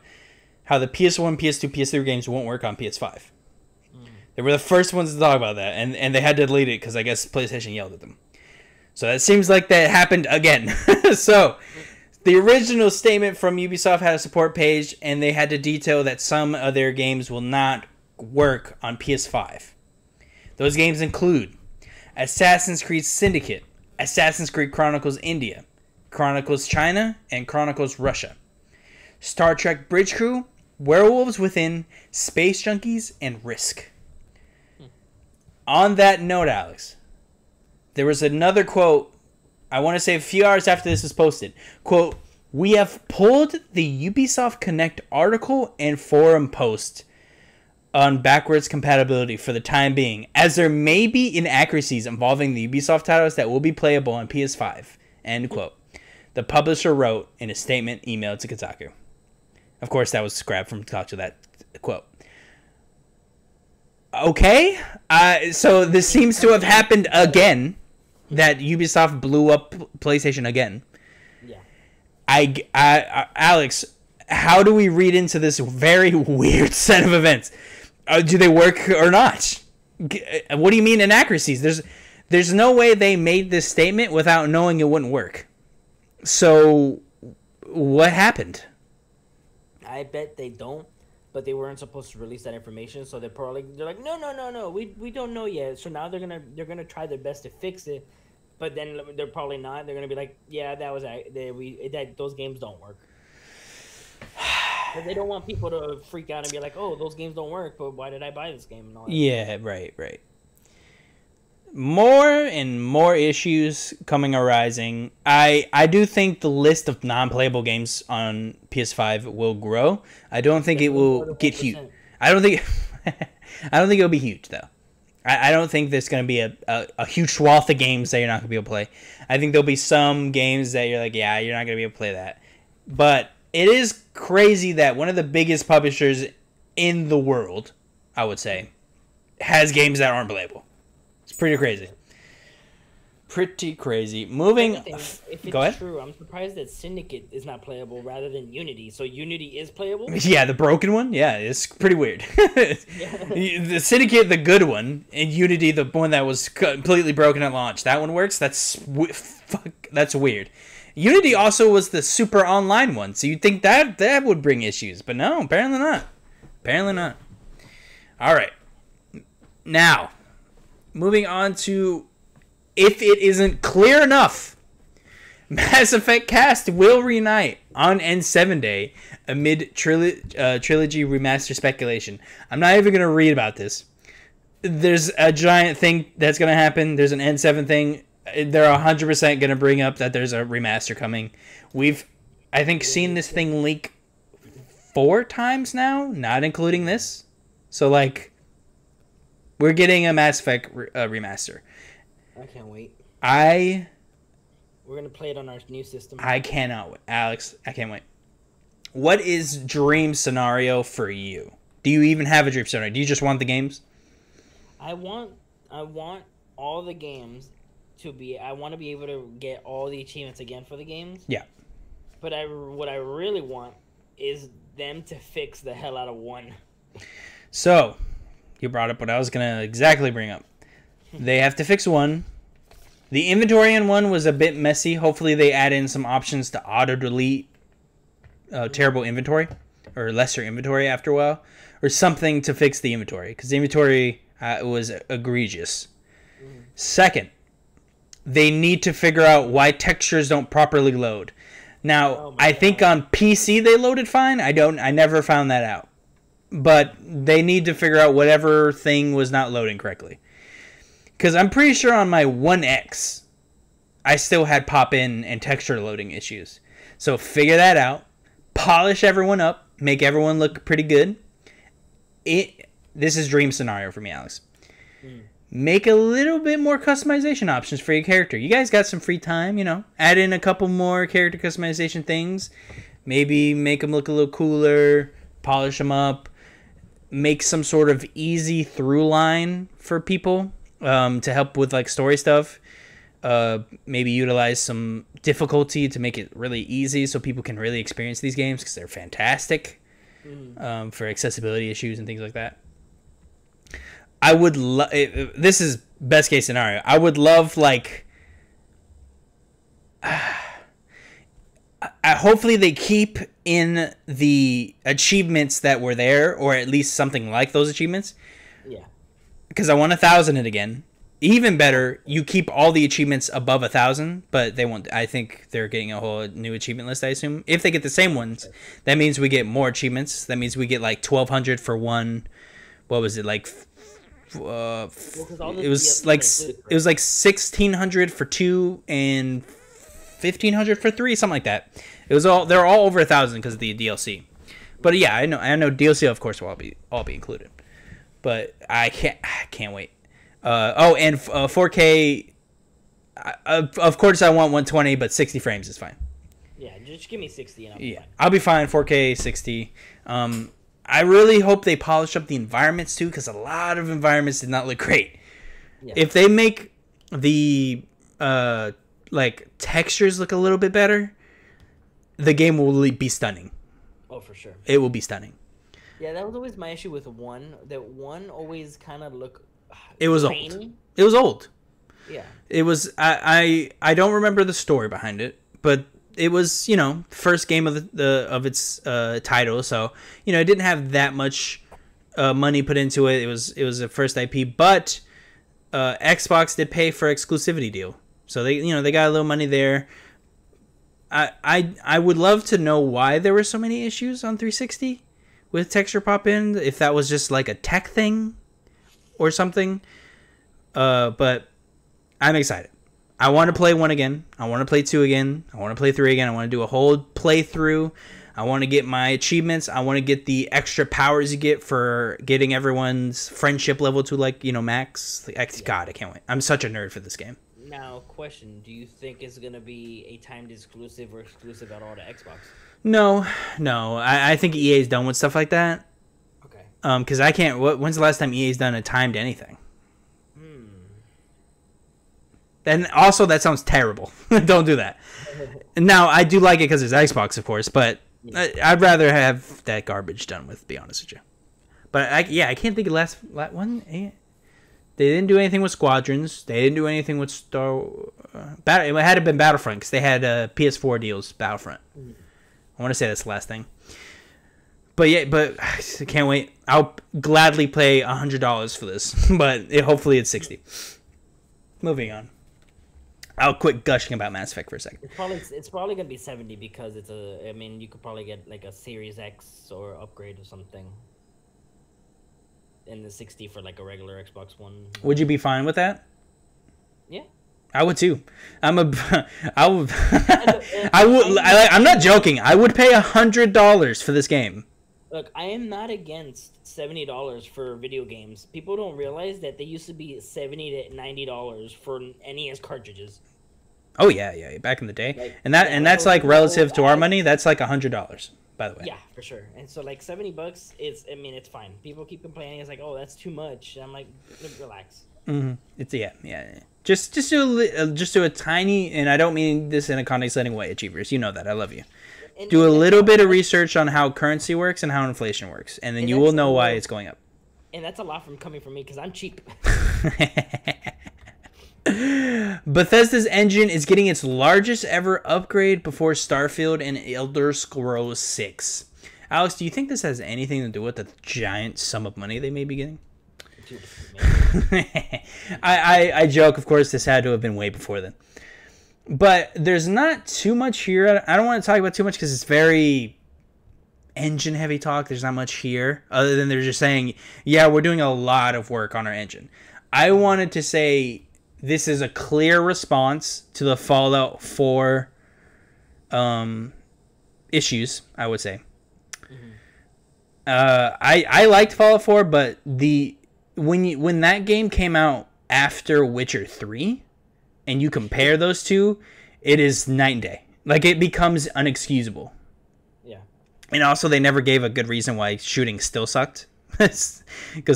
how the P S one, P S two, P S three games won't work on P S five. Mm. They were the first ones to talk about that, and, and they had to delete it because I guess PlayStation yelled at them. So that seems like that happened again. So the original statement from Ubisoft had a support page, and they had to detail that some of their games will not work on P S five. Those games include Assassin's Creed Syndicate, Assassin's Creed Chronicles India, Chronicles China, and Chronicles Russia, Star Trek Bridge Crew, Werewolves Within, Space Junkies, and Risk. Hmm. On that note, Alex, there was another quote, I want to say a few hours after this was posted. Quote, "We have pulled the Ubisoft Connect article and forum post on backwards compatibility for the time being, as there may be inaccuracies involving the Ubisoft titles that will be playable on P S five. End quote. The publisher wrote in a statement emailed to Kotaku. Of course, that was grabbed from Kotaku, that quote. Okay, uh, so this seems to have happened again, that Ubisoft blew up PlayStation again. Yeah. I, I, I, Alex, how do we read into this very weird set of events? Uh, do they work or not? What do you mean inaccuracies? There's, there's no way they made this statement without knowing it wouldn't work. So, what happened? I bet they don't, but they weren't supposed to release that information. So they're probably they're like, no, no, no, no, we we don't know yet. So now they're gonna they're gonna try their best to fix it, but then they're probably not. They're gonna be like, yeah, that was that we that those games don't work. But they don't want people to freak out and be like, oh, those games don't work, but why did I buy this game and all that? Yeah, right, right. More and more issues coming arising. I I do think the list of non-playable games on P S five will grow. I don't think it will get huge. I don't think I don't think it'll be huge though. I, I don't think there's gonna be a, a, a huge swath of games that you're not gonna be able to play. I think there'll be some games that you're like, yeah, you're not gonna be able to play that. But it is crazy that one of the biggest publishers in the world, I would say, has games that aren't playable. Pretty crazy. Pretty crazy. Moving. If it's Go ahead. True, I'm surprised that Syndicate is not playable rather than Unity. So Unity is playable? Yeah, the broken one. Yeah, it's pretty weird. Yeah. The Syndicate, the good one, and Unity, the one that was completely broken at launch. That one works. That's fuck. That's weird. Unity also was the super online one, so you'd think that that would bring issues, but no, apparently not. Apparently not. All right. Now. Moving on to, if it isn't clear enough, Mass Effect cast will reunite on N seven Day amid tril uh, trilogy remaster speculation. I'm not even going to read about this. There's a giant thing that's going to happen. There's an N seven thing. They're one hundred percent going to bring up that there's a remaster coming. We've, I think, seen this thing leak four times now, not including this. So, like... We're getting a Mass Effect re uh, remaster. I can't wait. I. We're gonna play it on our new system. I cannot wait, Alex. I can't wait. What is dream scenario for you? Do you even have a dream scenario? Do you just want the games? I want. I want all the games to be. I want to be able to get all the achievements again for the games. Yeah. But I. What I really want is them to fix the hell out of one. So. You brought up what I was going to exactly bring up. They have to fix one. The inventory in one was a bit messy. Hopefully they add in some options to auto-delete uh, terrible inventory or lesser inventory after a while or something to fix the inventory because the inventory uh, was egregious. Mm. Second, they need to figure out why textures don't properly load. Now, oh I think God. on P C they loaded fine. I don't. I never found that out. But they need to figure out whatever thing was not loading correctly. Because I'm pretty sure on my one X, I still had pop-in and texture loading issues. So figure that out. Polish everyone up. make everyone look pretty good. It this is dream scenario for me, Alex. Mm. Make a little bit more customization options for your character. You guys got some free time, you know. Add in a couple more character customization things. Maybe make them look a little cooler, polish them up, make some sort of easy through line for people um, to help with like story stuff. Uh, maybe utilize some difficulty to make it really easy so people can really experience these games because they're fantastic mm. um, for accessibility issues and things like that. I would love, this is best case scenario. I would love like, uh, I, hopefully they keep in the achievements that were there, or at least something like those achievements. Yeah. Because I want a thousand it again. Even better, you keep all the achievements above a thousand, but they won't. I think they're getting a whole new achievement list, I assume. If they get the same ones, that means we get more achievements. That means we get like twelve hundred for one, what was it, like... Uh, well, it was like included, right? It was like sixteen hundred for two and fifteen hundred for three, something like that. It was all they're all over a thousand because of the D L C. But yeah, I know I know D L C of course will all be all be included. But I can't I can't wait. Uh, oh, and uh, four K. Uh, of course, I want one twenty, but sixty frames is fine. Yeah, just give me sixty, and I'll be yeah, fine. I'll be fine. four K, sixty. Um. I really hope they polish up the environments too, because a lot of environments did not look great. Yeah. If they make the uh, like textures look a little bit better, the game will be stunning. Oh, for sure. It will be stunning. Yeah, that was always my issue with one. That one always kind of looked. It was grainy. old. It was old. Yeah. It was. I, I I don't remember the story behind it, but. It was, you know, first game of the, the of its uh, title, so you know it didn't have that much uh, money put into it. It was it was a first I P, but uh, Xbox did pay for exclusivity deal, so they you know they got a little money there. I I I would love to know why there were so many issues on three sixty with texture pop in, if that was just like a tech thing or something. Uh, but I'm excited. I want to play one again. I want to play two again. I want to play three again. I want to do a whole playthrough. I want to get my achievements. I want to get the extra powers you get for getting everyone's friendship level to, like, you know, max. Like, God, I can't wait. I'm such a nerd for this game. Now, question. Do you think it's going to be a timed exclusive or exclusive at all to Xbox? No. No. I, I think E A's done with stuff like that. Okay. Um, because I can't... What, when's the last time E A's done a timed anything? And also, that sounds terrible. Don't do that. Now, I do like it because it's Xbox, of course, but I, I'd rather have that garbage done with, to be honest with you. But, I, yeah, I can't think of last, last one. They didn't do anything with Squadrons. They didn't do anything with Star... Uh, Battle, it had to have been Battlefront because they had uh, P S four deals, Battlefront. Mm. I want to say that's the last thing. But, yeah, but I can't wait. I'll gladly pay one hundred dollars for this, but it, hopefully it's sixty dollars. Moving on. I'll quit gushing about Mass Effect for a second. It's probably it's probably gonna be seventy because it's a. I mean, you could probably get like a Series X or upgrade or something. And the sixty for like a regular Xbox One. Would you be fine with that? Yeah. I would too. I'm a. I would. I would. I, I'm not joking. I would pay a hundred dollars for this game. Look, I am not against seventy dollars for video games. People don't realize that they used to be seventy to ninety dollars for N E S cartridges. Oh, yeah, yeah, back in the day. Like, and that and that's, like, relative to our money, that's, like, one hundred dollars, by the way. Yeah, for sure. And so, like, seventy bucks is, I mean, it's fine. People keep complaining. It's like, oh, that's too much. And I'm like, relax. Mm-hmm. It's, yeah, yeah, yeah. Just, just, do a, just do a tiny, and I don't mean this in a condescending way, Achievers. You know that. I love you. And do a little bit of research on how currency works and how inflation works, and then and you will know why it's going up. And that's a lot from coming from me because I'm cheap. Bethesda's engine is getting its largest ever upgrade before Starfield and Elder Scrolls six. Alex, do you think this has anything to do with the giant sum of money they may be getting? I, I, I joke, of course, this had to have been way before then. But there's not too much here. I don't want to talk about too much because it's very engine-heavy talk. There's not much here other than they're just saying, yeah, we're doing a lot of work on our engine. I wanted to say this is a clear response to the Fallout four um, issues, I would say. Mm-hmm. Uh, I I liked Fallout four, but the when you when that game came out after Witcher three, and you compare those two, it is night and day. Like, it becomes unexcusable. Yeah. And also, they never gave a good reason why shooting still sucked. Because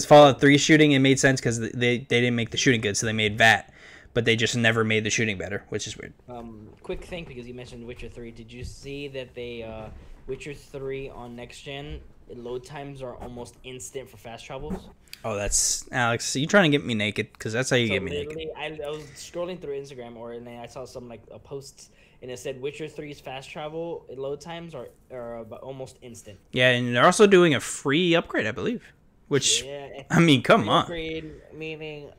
Fallout three shooting, it made sense because they, they didn't make the shooting good, so they made V A T. But they just never made the shooting better, which is weird. Um, quick thing, because you mentioned Witcher three. Did you see that they uh, Witcher three on next-gen, load times are almost instant for fast travels? Oh, that's... Alex, you trying to get me naked? Because that's how you so get me naked. I, I was scrolling through Instagram, or and then I saw some, like, a post... And it said Witcher three's fast travel load times are, are almost instant. Yeah, and they're also doing a free upgrade, I believe. Which, yeah. I mean, come on. Upgrade, meaning,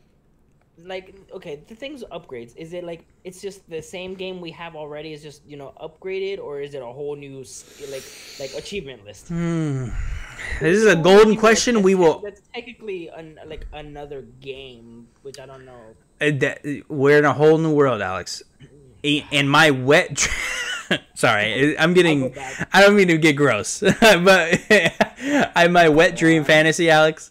like, okay, the thing's upgrades. Is it, like, it's just the same game we have already is just, you know, upgraded? Or is it a whole new, like, like achievement list? Hmm. This is a golden question. That's, we will... That's technically, an, like, another game, which I don't know. Uh, that, we're in a whole new world, Alex. And my wet, tra- sorry, I'm getting, I don't mean to get gross, but I my wet dream fantasy, Alex.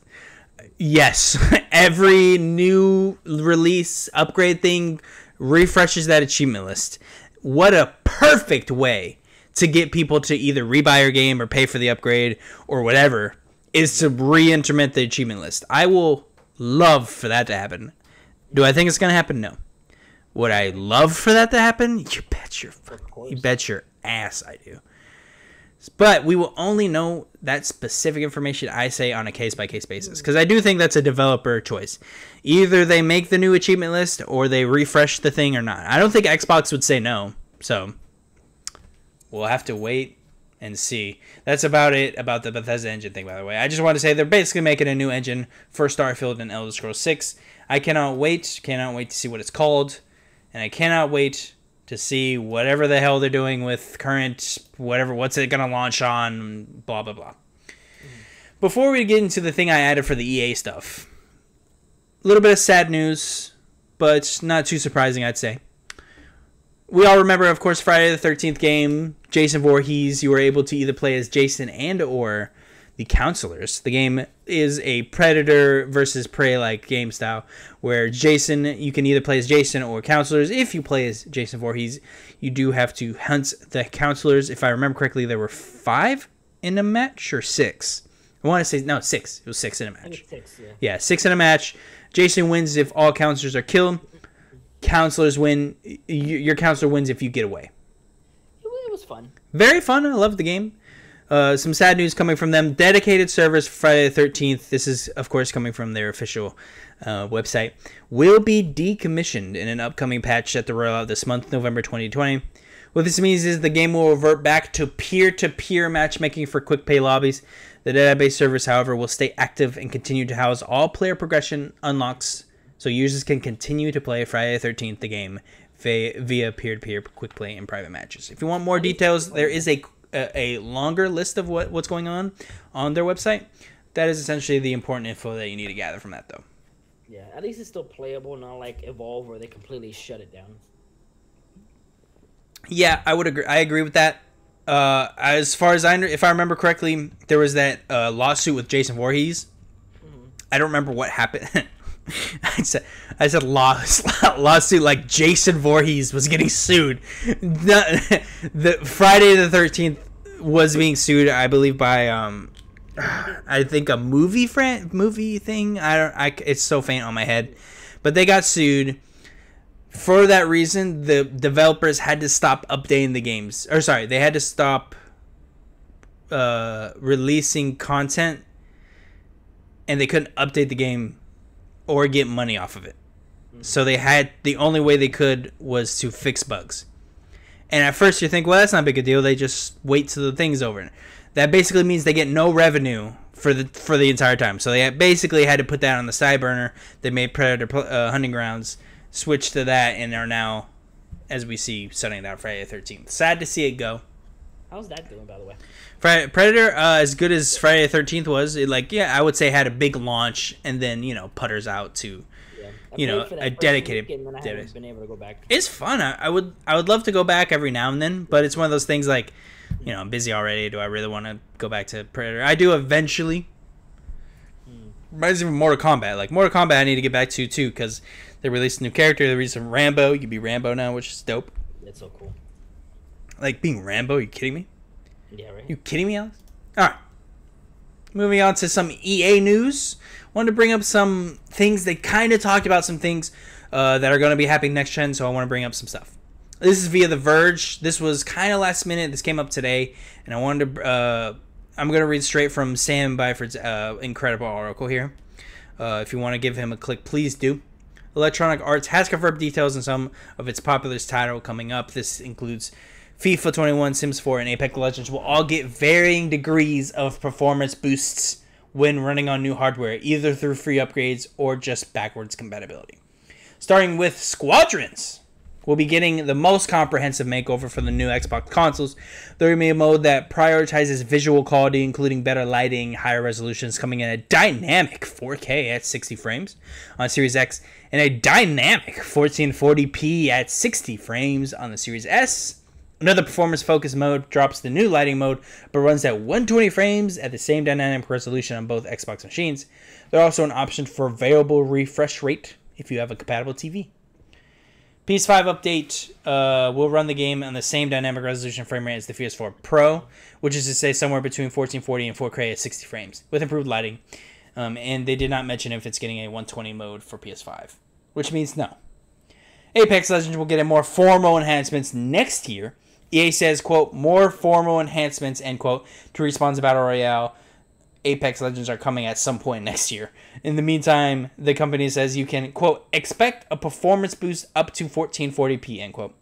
Yes, every new release upgrade thing refreshes that achievement list. What a perfect way to get people to either rebuy your game or pay for the upgrade or whatever is to re-implement the achievement list. I will love for that to happen. Do I think it's going to happen? No. Would I love for that to happen? You bet your you bet your ass I do. But we will only know that specific information, I say, on a case-by-case basis. Because I do think that's a developer choice. Either they make the new achievement list or they refresh the thing or not. I don't think Xbox would say no. So we'll have to wait and see. That's about it about the Bethesda engine thing, by the way. I just want to say they're basically making a new engine for Starfield and Elder Scrolls six. I cannot wait. Cannot wait to see what it's called. And I cannot wait to see whatever the hell they're doing with current, whatever, what's it going to launch on, blah, blah, blah. Mm-hmm. Before we get into the thing I added for the E A stuff, a little bit of sad news, but not too surprising, I'd say. We all remember, of course, Friday the thirteenth game, Jason Voorhees. You were able to either play as Jason and or the Counselors. The game is a Predator versus Prey-like game style where Jason, you can either play as Jason or Counselors. If you play as Jason Voorhees, you do have to hunt the Counselors. If I remember correctly, there were five in a match or six. I want to say, no, six. It was six in a match. Six, yeah. yeah, six in a match. Jason wins if all Counselors are killed. Counselors win. Your Counselor wins if you get away. It was fun. Very fun. I loved the game. Uh, some sad news coming from them. Dedicated servers for Friday the thirteenth. This is, of course, coming from their official uh, website. Will be decommissioned in an upcoming patch at the rollout this month, November twenty twenty. What this means is the game will revert back to peer-to-peer matchmaking for quick pay lobbies. The database servers, however, will stay active and continue to house all player progression unlocks so users can continue to play Friday the thirteenth, the game, via peer-to-peer quick play and private matches. If you want more details, there is a a longer list of what, what's going on on their website. That is essentially the important info that you need to gather from that, though. Yeah, at least it's still playable, not like Evolve where they completely shut it down. Yeah, I would agree. I agree with that. Uh, as far as I, if I remember correctly, there was that uh, lawsuit with Jason Voorhees. Mm-hmm. I don't remember what happened. I said, I said laws, lawsuit like Jason Voorhees was getting sued. The, the Friday the thirteenth was being sued, I believe, by um, I think a movie fran- movie thing. I don't. I it's so faint on my head, but they got sued for that reason. The developers had to stop updating the games, or sorry, they had to stop uh, releasing content, and they couldn't update the game or get money off of it. Mm-hmm. So they had, the only way they could was to fix bugs. And at first you think, well, that's not a big a deal. They just wait till the thing's over. That basically means they get no revenue for the for the entire time. So they basically had to put that on the side burner. They made Predator uh, Hunting Grounds, switched to that, and are now, as we see, setting out Friday the thirteenth. Sad to see it go. How's that doing, by the way? Friday, Predator, uh, as good as Friday the thirteenth was, it, like, yeah, I would say had a big launch and then, you know, putters out to yeah. you know, a dedicated game, and I haven't been able to go back. It's fun. I, I would I would love to go back every now and then, but it's one of those things like, you know, I'm busy already. Do I really want to go back to Predator? I do eventually. Reminds me of Mortal Kombat. Like, Mortal Kombat I need to get back to, too, because they released a new character. They released some Rambo. You can be Rambo now, which is dope. That's so cool. Like, being Rambo, are you kidding me? Yeah, right. You kidding me, Alex? All right. Moving on to some E A news. Wanted to bring up some things. They kind of talked about some things uh, that are going to be happening next gen, so I want to bring up some stuff. This is via The Verge. This was kind of last minute. This came up today, and I wanted to... Uh, I'm going to read straight from Sam Byford's uh, incredible article here. Uh, if you want to give him a click, please do. Electronic Arts has confirmed details on some of its popular title coming up. This includes FIFA twenty-one, Sims four, and Apex Legends will all get varying degrees of performance boosts when running on new hardware, either through free upgrades or just backwards compatibility. Starting with Squadrons. We'll be getting the most comprehensive makeover for the new Xbox consoles. There will be a mode that prioritizes visual quality, including better lighting, higher resolutions, coming in a dynamic four K at sixty frames on Series X, and a dynamic fourteen forty p at sixty frames on the Series S. Another performance-focused mode drops the new lighting mode, but runs at one hundred twenty frames at the same dynamic resolution on both Xbox machines. There's also an option for variable refresh rate if you have a compatible T V. P S five update uh, will run the game on the same dynamic resolution frame rate as the P S four Pro, which is to say somewhere between fourteen forty and four K at sixty frames, with improved lighting. Um, and they did not mention if it's getting a one twenty mode for P S five, which means no. Apex Legends will get a more formal enhancements next year. E A says, quote, more formal enhancements, end quote, to respond to Battle Royale. Apex Legends are coming at some point next year. In the meantime, the company says you can, quote, expect a performance boost up to fourteen forty p, end quote.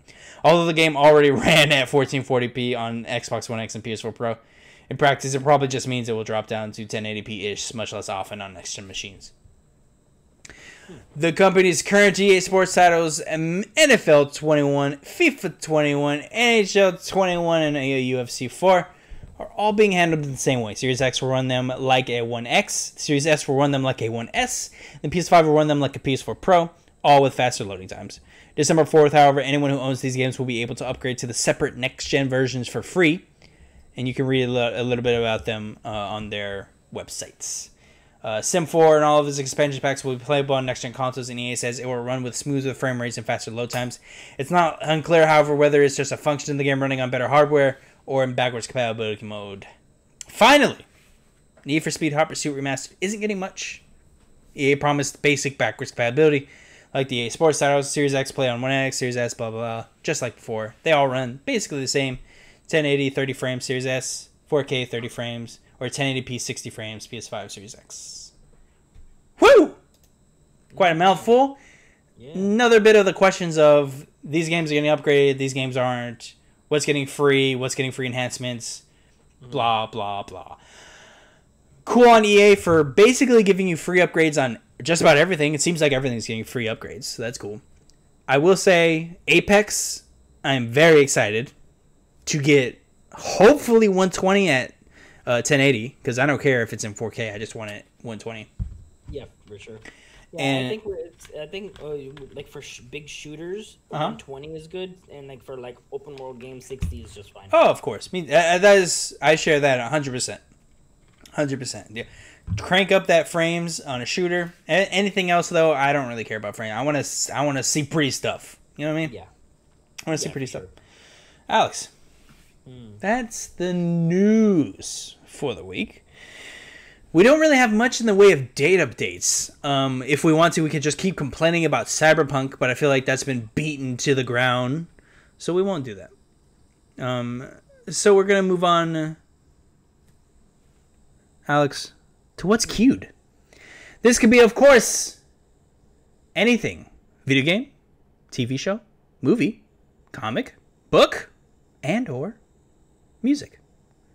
Although the game already ran at fourteen forty p on Xbox One X and P S four Pro, in practice it probably just means it will drop down to ten eighty p-ish, much less often on next-gen machines. The company's current E A Sports titles, N F L twenty-one, FIFA twenty-one, N H L twenty-one, and U F C four, are all being handled in the same way. Series X will run them like a one X. Series S will run them like a one S. And P S five will run them like a P S four Pro, all with faster loading times. December fourth, however, anyone who owns these games will be able to upgrade to the separate next-gen versions for free. And you can read a, lo- a little bit about them uh, on their websites. Uh, Sim four and all of its expansion packs will be playable on next-gen consoles, and E A says it will run with smoother frame rates and faster load times. It's not unclear, however, whether it's just a function of the game running on better hardware or in backwards compatibility mode. Finally, Need for Speed Hot Pursuit Remastered isn't getting much. E A promised basic backwards compatibility, like the E A Sports titles, Series X play on one X, Series S, blah, blah, blah, just like before. They all run basically the same. ten eighty, thirty frames, Series S, four K, thirty frames, or ten eighty p, sixty frames, P S five, Series X. Woo! Quite a mouthful. Yeah. Another bit of the questions of, these games are getting upgraded, these games aren't. What's getting free? What's getting free enhancements? Blah, blah, blah. Cool on E A for basically giving you free upgrades on just about everything. It seems like everything's getting free upgrades, so that's cool. I will say Apex, I'm very excited to get hopefully one twenty at uh, ten eighty, because I don't care if it's in four K. I just want it one twenty. Yeah, for sure. Yeah, and I think we're, it's, I think uh, like for sh- big shooters, uh-huh. twenty is good, and like for like open world games, sixty is just fine. Oh, of course. I mean, that is, I share that a hundred percent, hundred percent. Yeah, crank up that frames on a shooter. A- anything else though, I don't really care about frame. I want to, I want to see pretty stuff. You know what I mean? Yeah. I want to yeah, see pretty sure. stuff. Alex, mm. that's the news for the week. We don't really have much in the way of date updates. Um, if we want to, we could just keep complaining about Cyberpunk, but I feel like that's been beaten to the ground, so we won't do that. Um, so we're going to move on, Alex, to what's queued. This could be, of course, anything. Video game, T V show, movie, comic, book, and or music.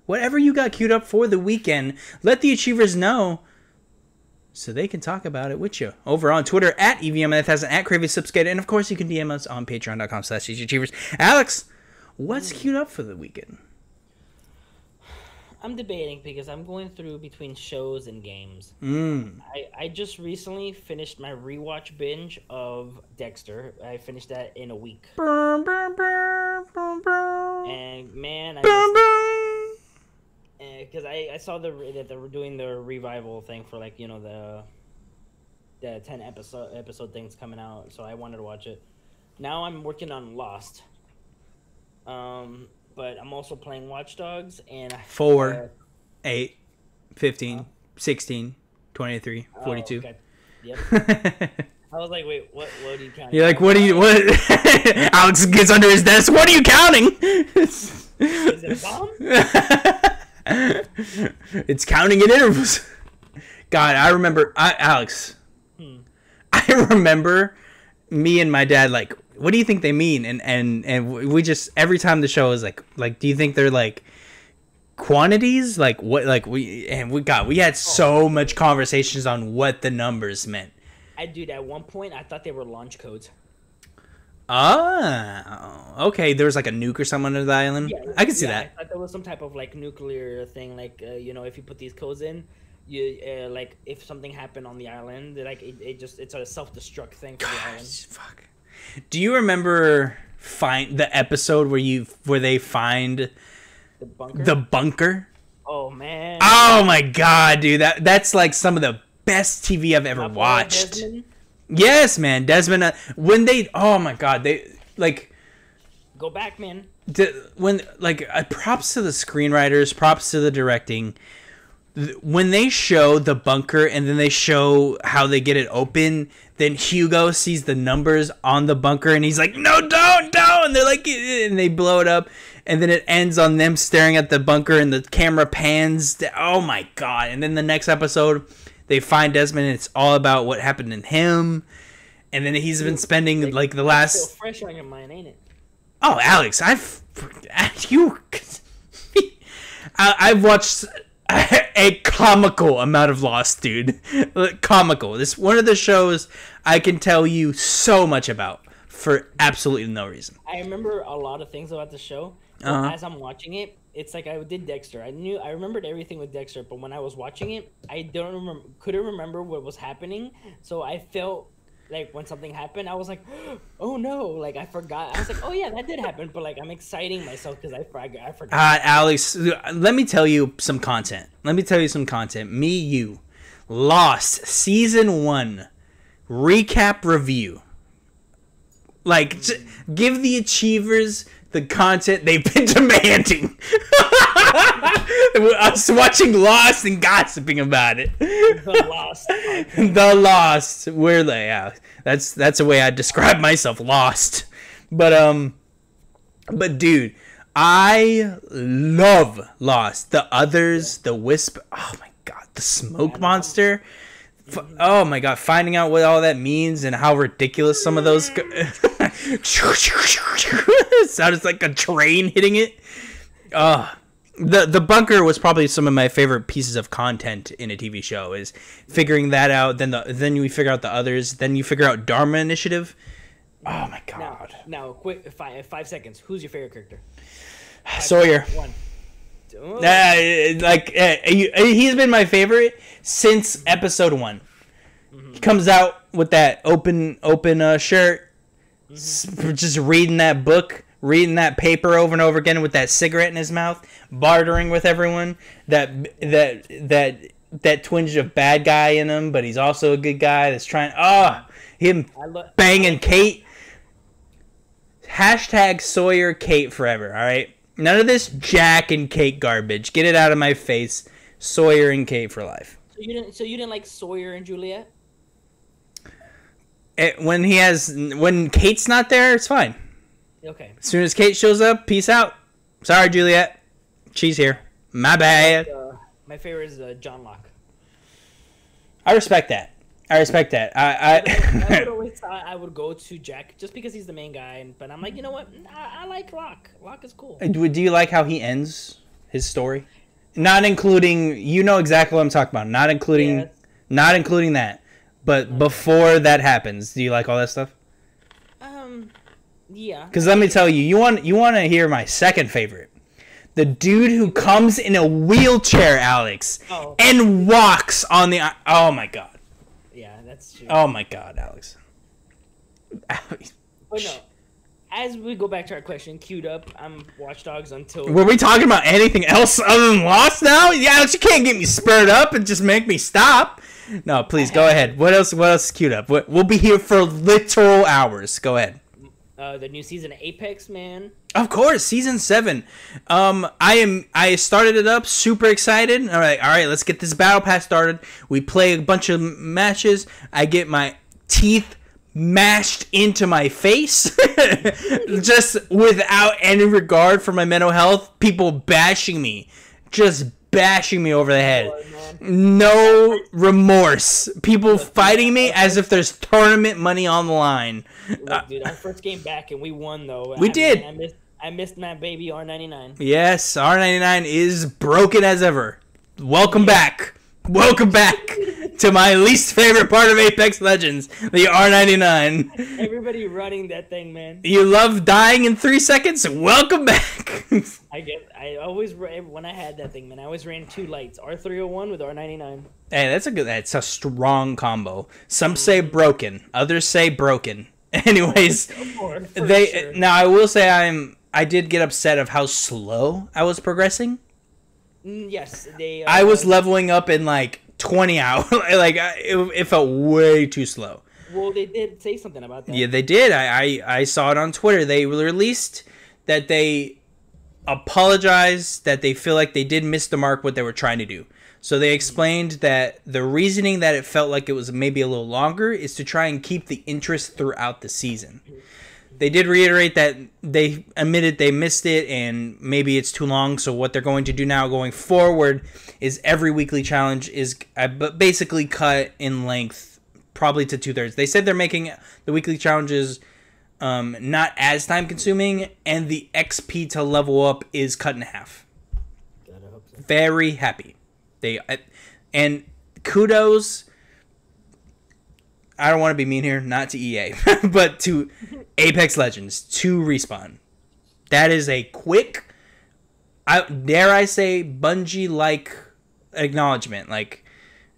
Whatever you got queued up for the weekend, let the Achievers know so they can talk about it with you. Over on Twitter, at E V M N one thousand, at CravySubskater, and of course you can D M us on patreon.com slash Achievers. Alex, what's queued up for the weekend? I'm debating because I'm going through between shows and games. Mm. I, I just recently finished my rewatch binge of Dexter. I finished that in a week. Burr, burr, burr, burr, burr. And man, I because I, I saw the that they were doing the revival thing for like you know the the ten episode episode things coming out, so I wanted to watch it. Now I'm working on Lost. Um. But I'm also playing Watch Dogs, and I... four, uh, eight, fifteen, uh, sixteen, twenty-three, forty-two. Oh, okay. Yep. I was like, wait, what, what are you counting? You're like, what are you... What? Alex gets under his desk. What are you counting? Is it a bomb? It's counting in intervals. God, I remember... I, Alex, hmm. I remember me and my dad, like... what do you think they mean? And, and, and we just, every time the show is like, like, do you think they're like quantities? Like what, like we, and we got, we had so much conversations on what the numbers meant. I dude, at one point I thought they were launch codes. Oh, okay. There was like a nuke or something under the island. Yeah, I can see yeah, that. I thought there was some type of like nuclear thing. Like, uh, you know, if you put these codes in, you uh, like if something happened on the island, like it, it just, it's a self-destruct thing for Gosh, the island. Fuck. Do you remember find the episode where you where they find the bunker? the bunker? Oh man! Oh my god, dude! That that's like some of the best T V I've ever Not watched. Desmond? Yes, man, Desmond. Uh, when they oh my god, they like go back, man. D when like uh, props to the screenwriters, props to the directing. When they show the bunker and then they show how they get it open, then Hugo sees the numbers on the bunker and he's like, no, don't, don't. And they're like, and they blow it up. And then it ends on them staring at the bunker and the camera pans. Oh my God. And then the next episode, they find Desmond and it's all about what happened in him. And then he's been spending like the last. It's still fresh on your mind, ain't it? Oh, Alex, I've. You. I, I've watched. A comical amount of Lost, dude. Comical. This is one of the shows I can tell you so much about for absolutely no reason. I remember a lot of things about the show. Uh-huh. As I'm watching it, it's like I did Dexter. I knew I remembered everything with Dexter, but when I was watching it, I don't remember, couldn't remember what was happening. So I felt like when something happened, I was like, oh no, like I forgot. I was like, oh yeah, that did happen, but like I'm exciting myself because I, I forgot. Uh, Alex, let me tell you some content. Let me tell you some content. Me, you, Lost season one recap review. Like, give the achievers the content they've been demanding. Us watching Lost and gossiping about it. The Lost. The Lost. Where they yeah, that's that's the way I describe myself, Lost. But um but dude, I love Lost. The Others, the Wisp, oh my god, the smoke monster. F oh my god, finding out what all that means and how ridiculous some of those go. Sounds like a train hitting it. Uh The the bunker was probably some of my favorite pieces of content in a T V show. Is figuring that out, then the then you figure out the others, then you figure out Dharma Initiative. Oh my god! Now, now quick five five seconds. Who's your favorite character? Five, Sawyer. One. Oh. Uh, like uh, you, he's been my favorite since episode one. Mm-hmm. He comes out with that open open uh, shirt, mm-hmm. just reading that book. Reading that paper over and over again with that cigarette in his mouth, bartering with everyone. That that that that twinge of bad guy in him, but he's also a good guy. That's trying. Ah, oh, him banging Kate. Hashtag Sawyer Kate forever. All right, none of this Jack and Kate garbage. Get it out of my face. Sawyer and Kate for life. So you didn't. So you didn't like Sawyer and Juliet. It, when he has, when Kate's not there, it's fine. Okay. As soon as Kate shows up, peace out. Sorry, Juliet. She's here. My bad. Uh, my favorite is uh, John Locke. I respect that. I respect that. I I, I would always thought I would go to Jack just because he's the main guy, but I'm like, you know what? I, I like Locke. Locke is cool. Do, do you like how he ends his story? Not including, you know exactly what I'm talking about. Not including, yeah, not including that. But okay. Before that happens, do you like all that stuff? Um. Yeah. Because let me tell you, you want you want to hear my second favorite. The dude who comes in a wheelchair, Alex, oh. and walks on the... Oh, my God. Yeah, that's true. Oh, my God, Alex. Alex. But no, as we go back to our question, queued up, I'm Watch Dogs until... Were we talking about anything else other than Lost now? Yeah, Alex, you can't get me spurred up and just make me stop. No, please, go ahead. What else What else is queued up? We'll be here for literal hours. Go ahead. Uh, the new season of Apex, man. Of course, season seven. Um, I am. I started it up. Super excited. All right, all right. Let's get this battle pass started. We play a bunch of matches. I get my teeth mashed into my face, just without any regard for my mental health. People bashing me, just bashing me over the head. No remorse. People fighting me as if there's tournament money on the line. Dude, our first game back and we won though. We I did. Mean, I missed. I missed my baby R ninety-nine. Yes, R ninety-nine is broken as ever. Welcome yeah. back. Welcome back to my least favorite part of Apex Legends, the R ninety-nine. Everybody running that thing, man. You love dying in three seconds? Welcome back. I get. I always when I had that thing, man. I always ran two lights, R three oh one with R ninety-nine. Hey, that's a good. That's a strong combo. Some say broken, others say broken. Anyways, more, they sure. now I will say I'm. I did get upset of how slow I was progressing. Yes, they. Uh, I was leveling up in like twenty hours. Like it, it felt way too slow. Well, they did say something about that. Yeah, they did. I, I I saw it on Twitter. They released that they apologized that they feel like they did miss the mark what they were trying to do. So they explained that the reasoning that it felt like it was maybe a little longer is to try and keep the interest throughout the season. They did reiterate that they admitted they missed it and maybe it's too long. So what they're going to do now going forward is every weekly challenge is basically cut in length, probably to two thirds. They said they're making the weekly challenges um, not as time consuming and the X P to level up is cut in half. God, I hope so. Very happy. They and kudos. I don't want to be mean here, not to E A, but to Apex Legends, to Respawn. That is a quick, I, dare I say, Bungie-like acknowledgement. Like,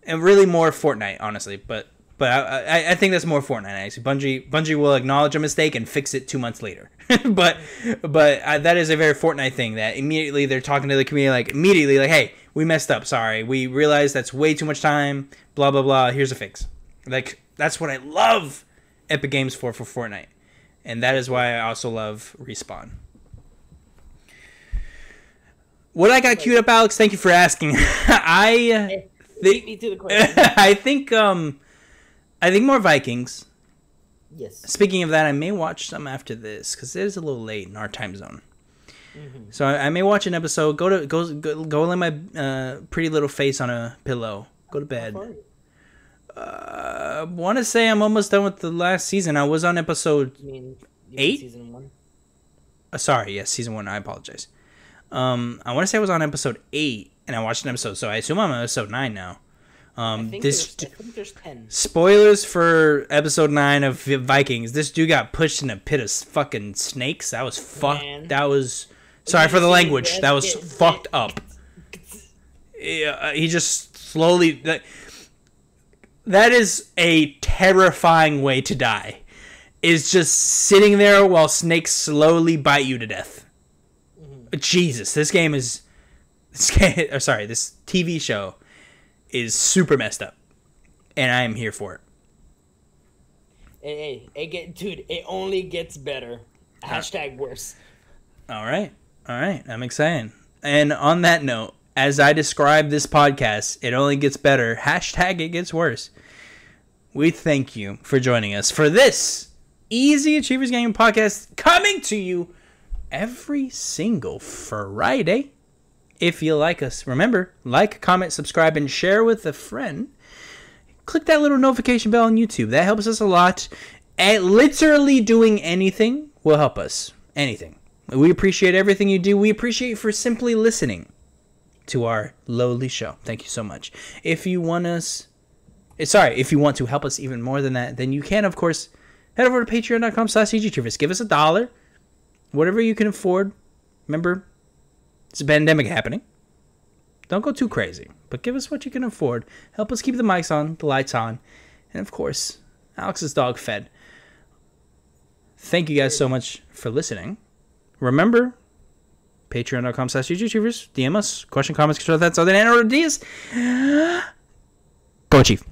and really more Fortnite, honestly. But but I, I, I think that's more Fortnite, actually. Bungie Bungie will acknowledge a mistake and fix it two months later. but but I, that is a very Fortnite thing, that immediately they're talking to the community, like, immediately, like, hey, we messed up, sorry. We realized that's way too much time, blah, blah, blah, here's a fix. Like, that's what I love Epic Games for for Fortnite. And that is why I also love Respawn. What I got queued up, Alex, thank you for asking. I th me to the question. I think um I think more Vikings. Yes. Speaking of that, I may watch some after this cuz it is a little late in our time zone. Mm-hmm. So I, I may watch an episode, go to go go, go lay my uh, pretty little face on a pillow. Go to bed. Uh, I want to say I'm almost done with the last season. I was on episode you mean, you eight. Mean season one? Uh, sorry, yes, season one. I apologize. Um, I want to say I was on episode eight, and I watched an episode, so I assume I'm on episode nine now. Um, I think this there's, I think there's ten. Spoilers for episode nine of Vikings. This dude got pushed in a pit of fucking snakes. That was fucked. Man. That was sorry for the language. That was fucked up. Yeah, he just slowly. Like, that is a terrifying way to die, is just sitting there while snakes slowly bite you to death. Mm-hmm. Jesus, this game is... This game, or sorry, this T V show is super messed up, and I am here for it. Hey, hey, it get, dude, it only gets better. Hashtag worse. All right, all right, I'm excited. And on that note, as I describe this podcast, it only gets better. Hashtag it gets worse. We thank you for joining us for this Easy Achievers Gaming podcast coming to you every single Friday. If you like us, remember, like, comment, subscribe, and share with a friend. Click that little notification bell on YouTube. That helps us a lot. And literally doing anything will help us. Anything. We appreciate everything you do. We appreciate you for simply listening to our lowly show. Thank you so much. If you want us, sorry, if you want to help us even more than that, then you can, of course, head over to patreon dot com slash E G T V S. Give us a dollar, whatever you can afford. Remember, It's a pandemic happening. Don't go too crazy, but give us what you can afford. Help us keep the mics on, the lights on, and of course, Alex's dog fed. Thank you guys so much for listening. Remember, patreon.com slash YouTubers, D M us, question, comments, control, that's other than ideas. Go, Chief.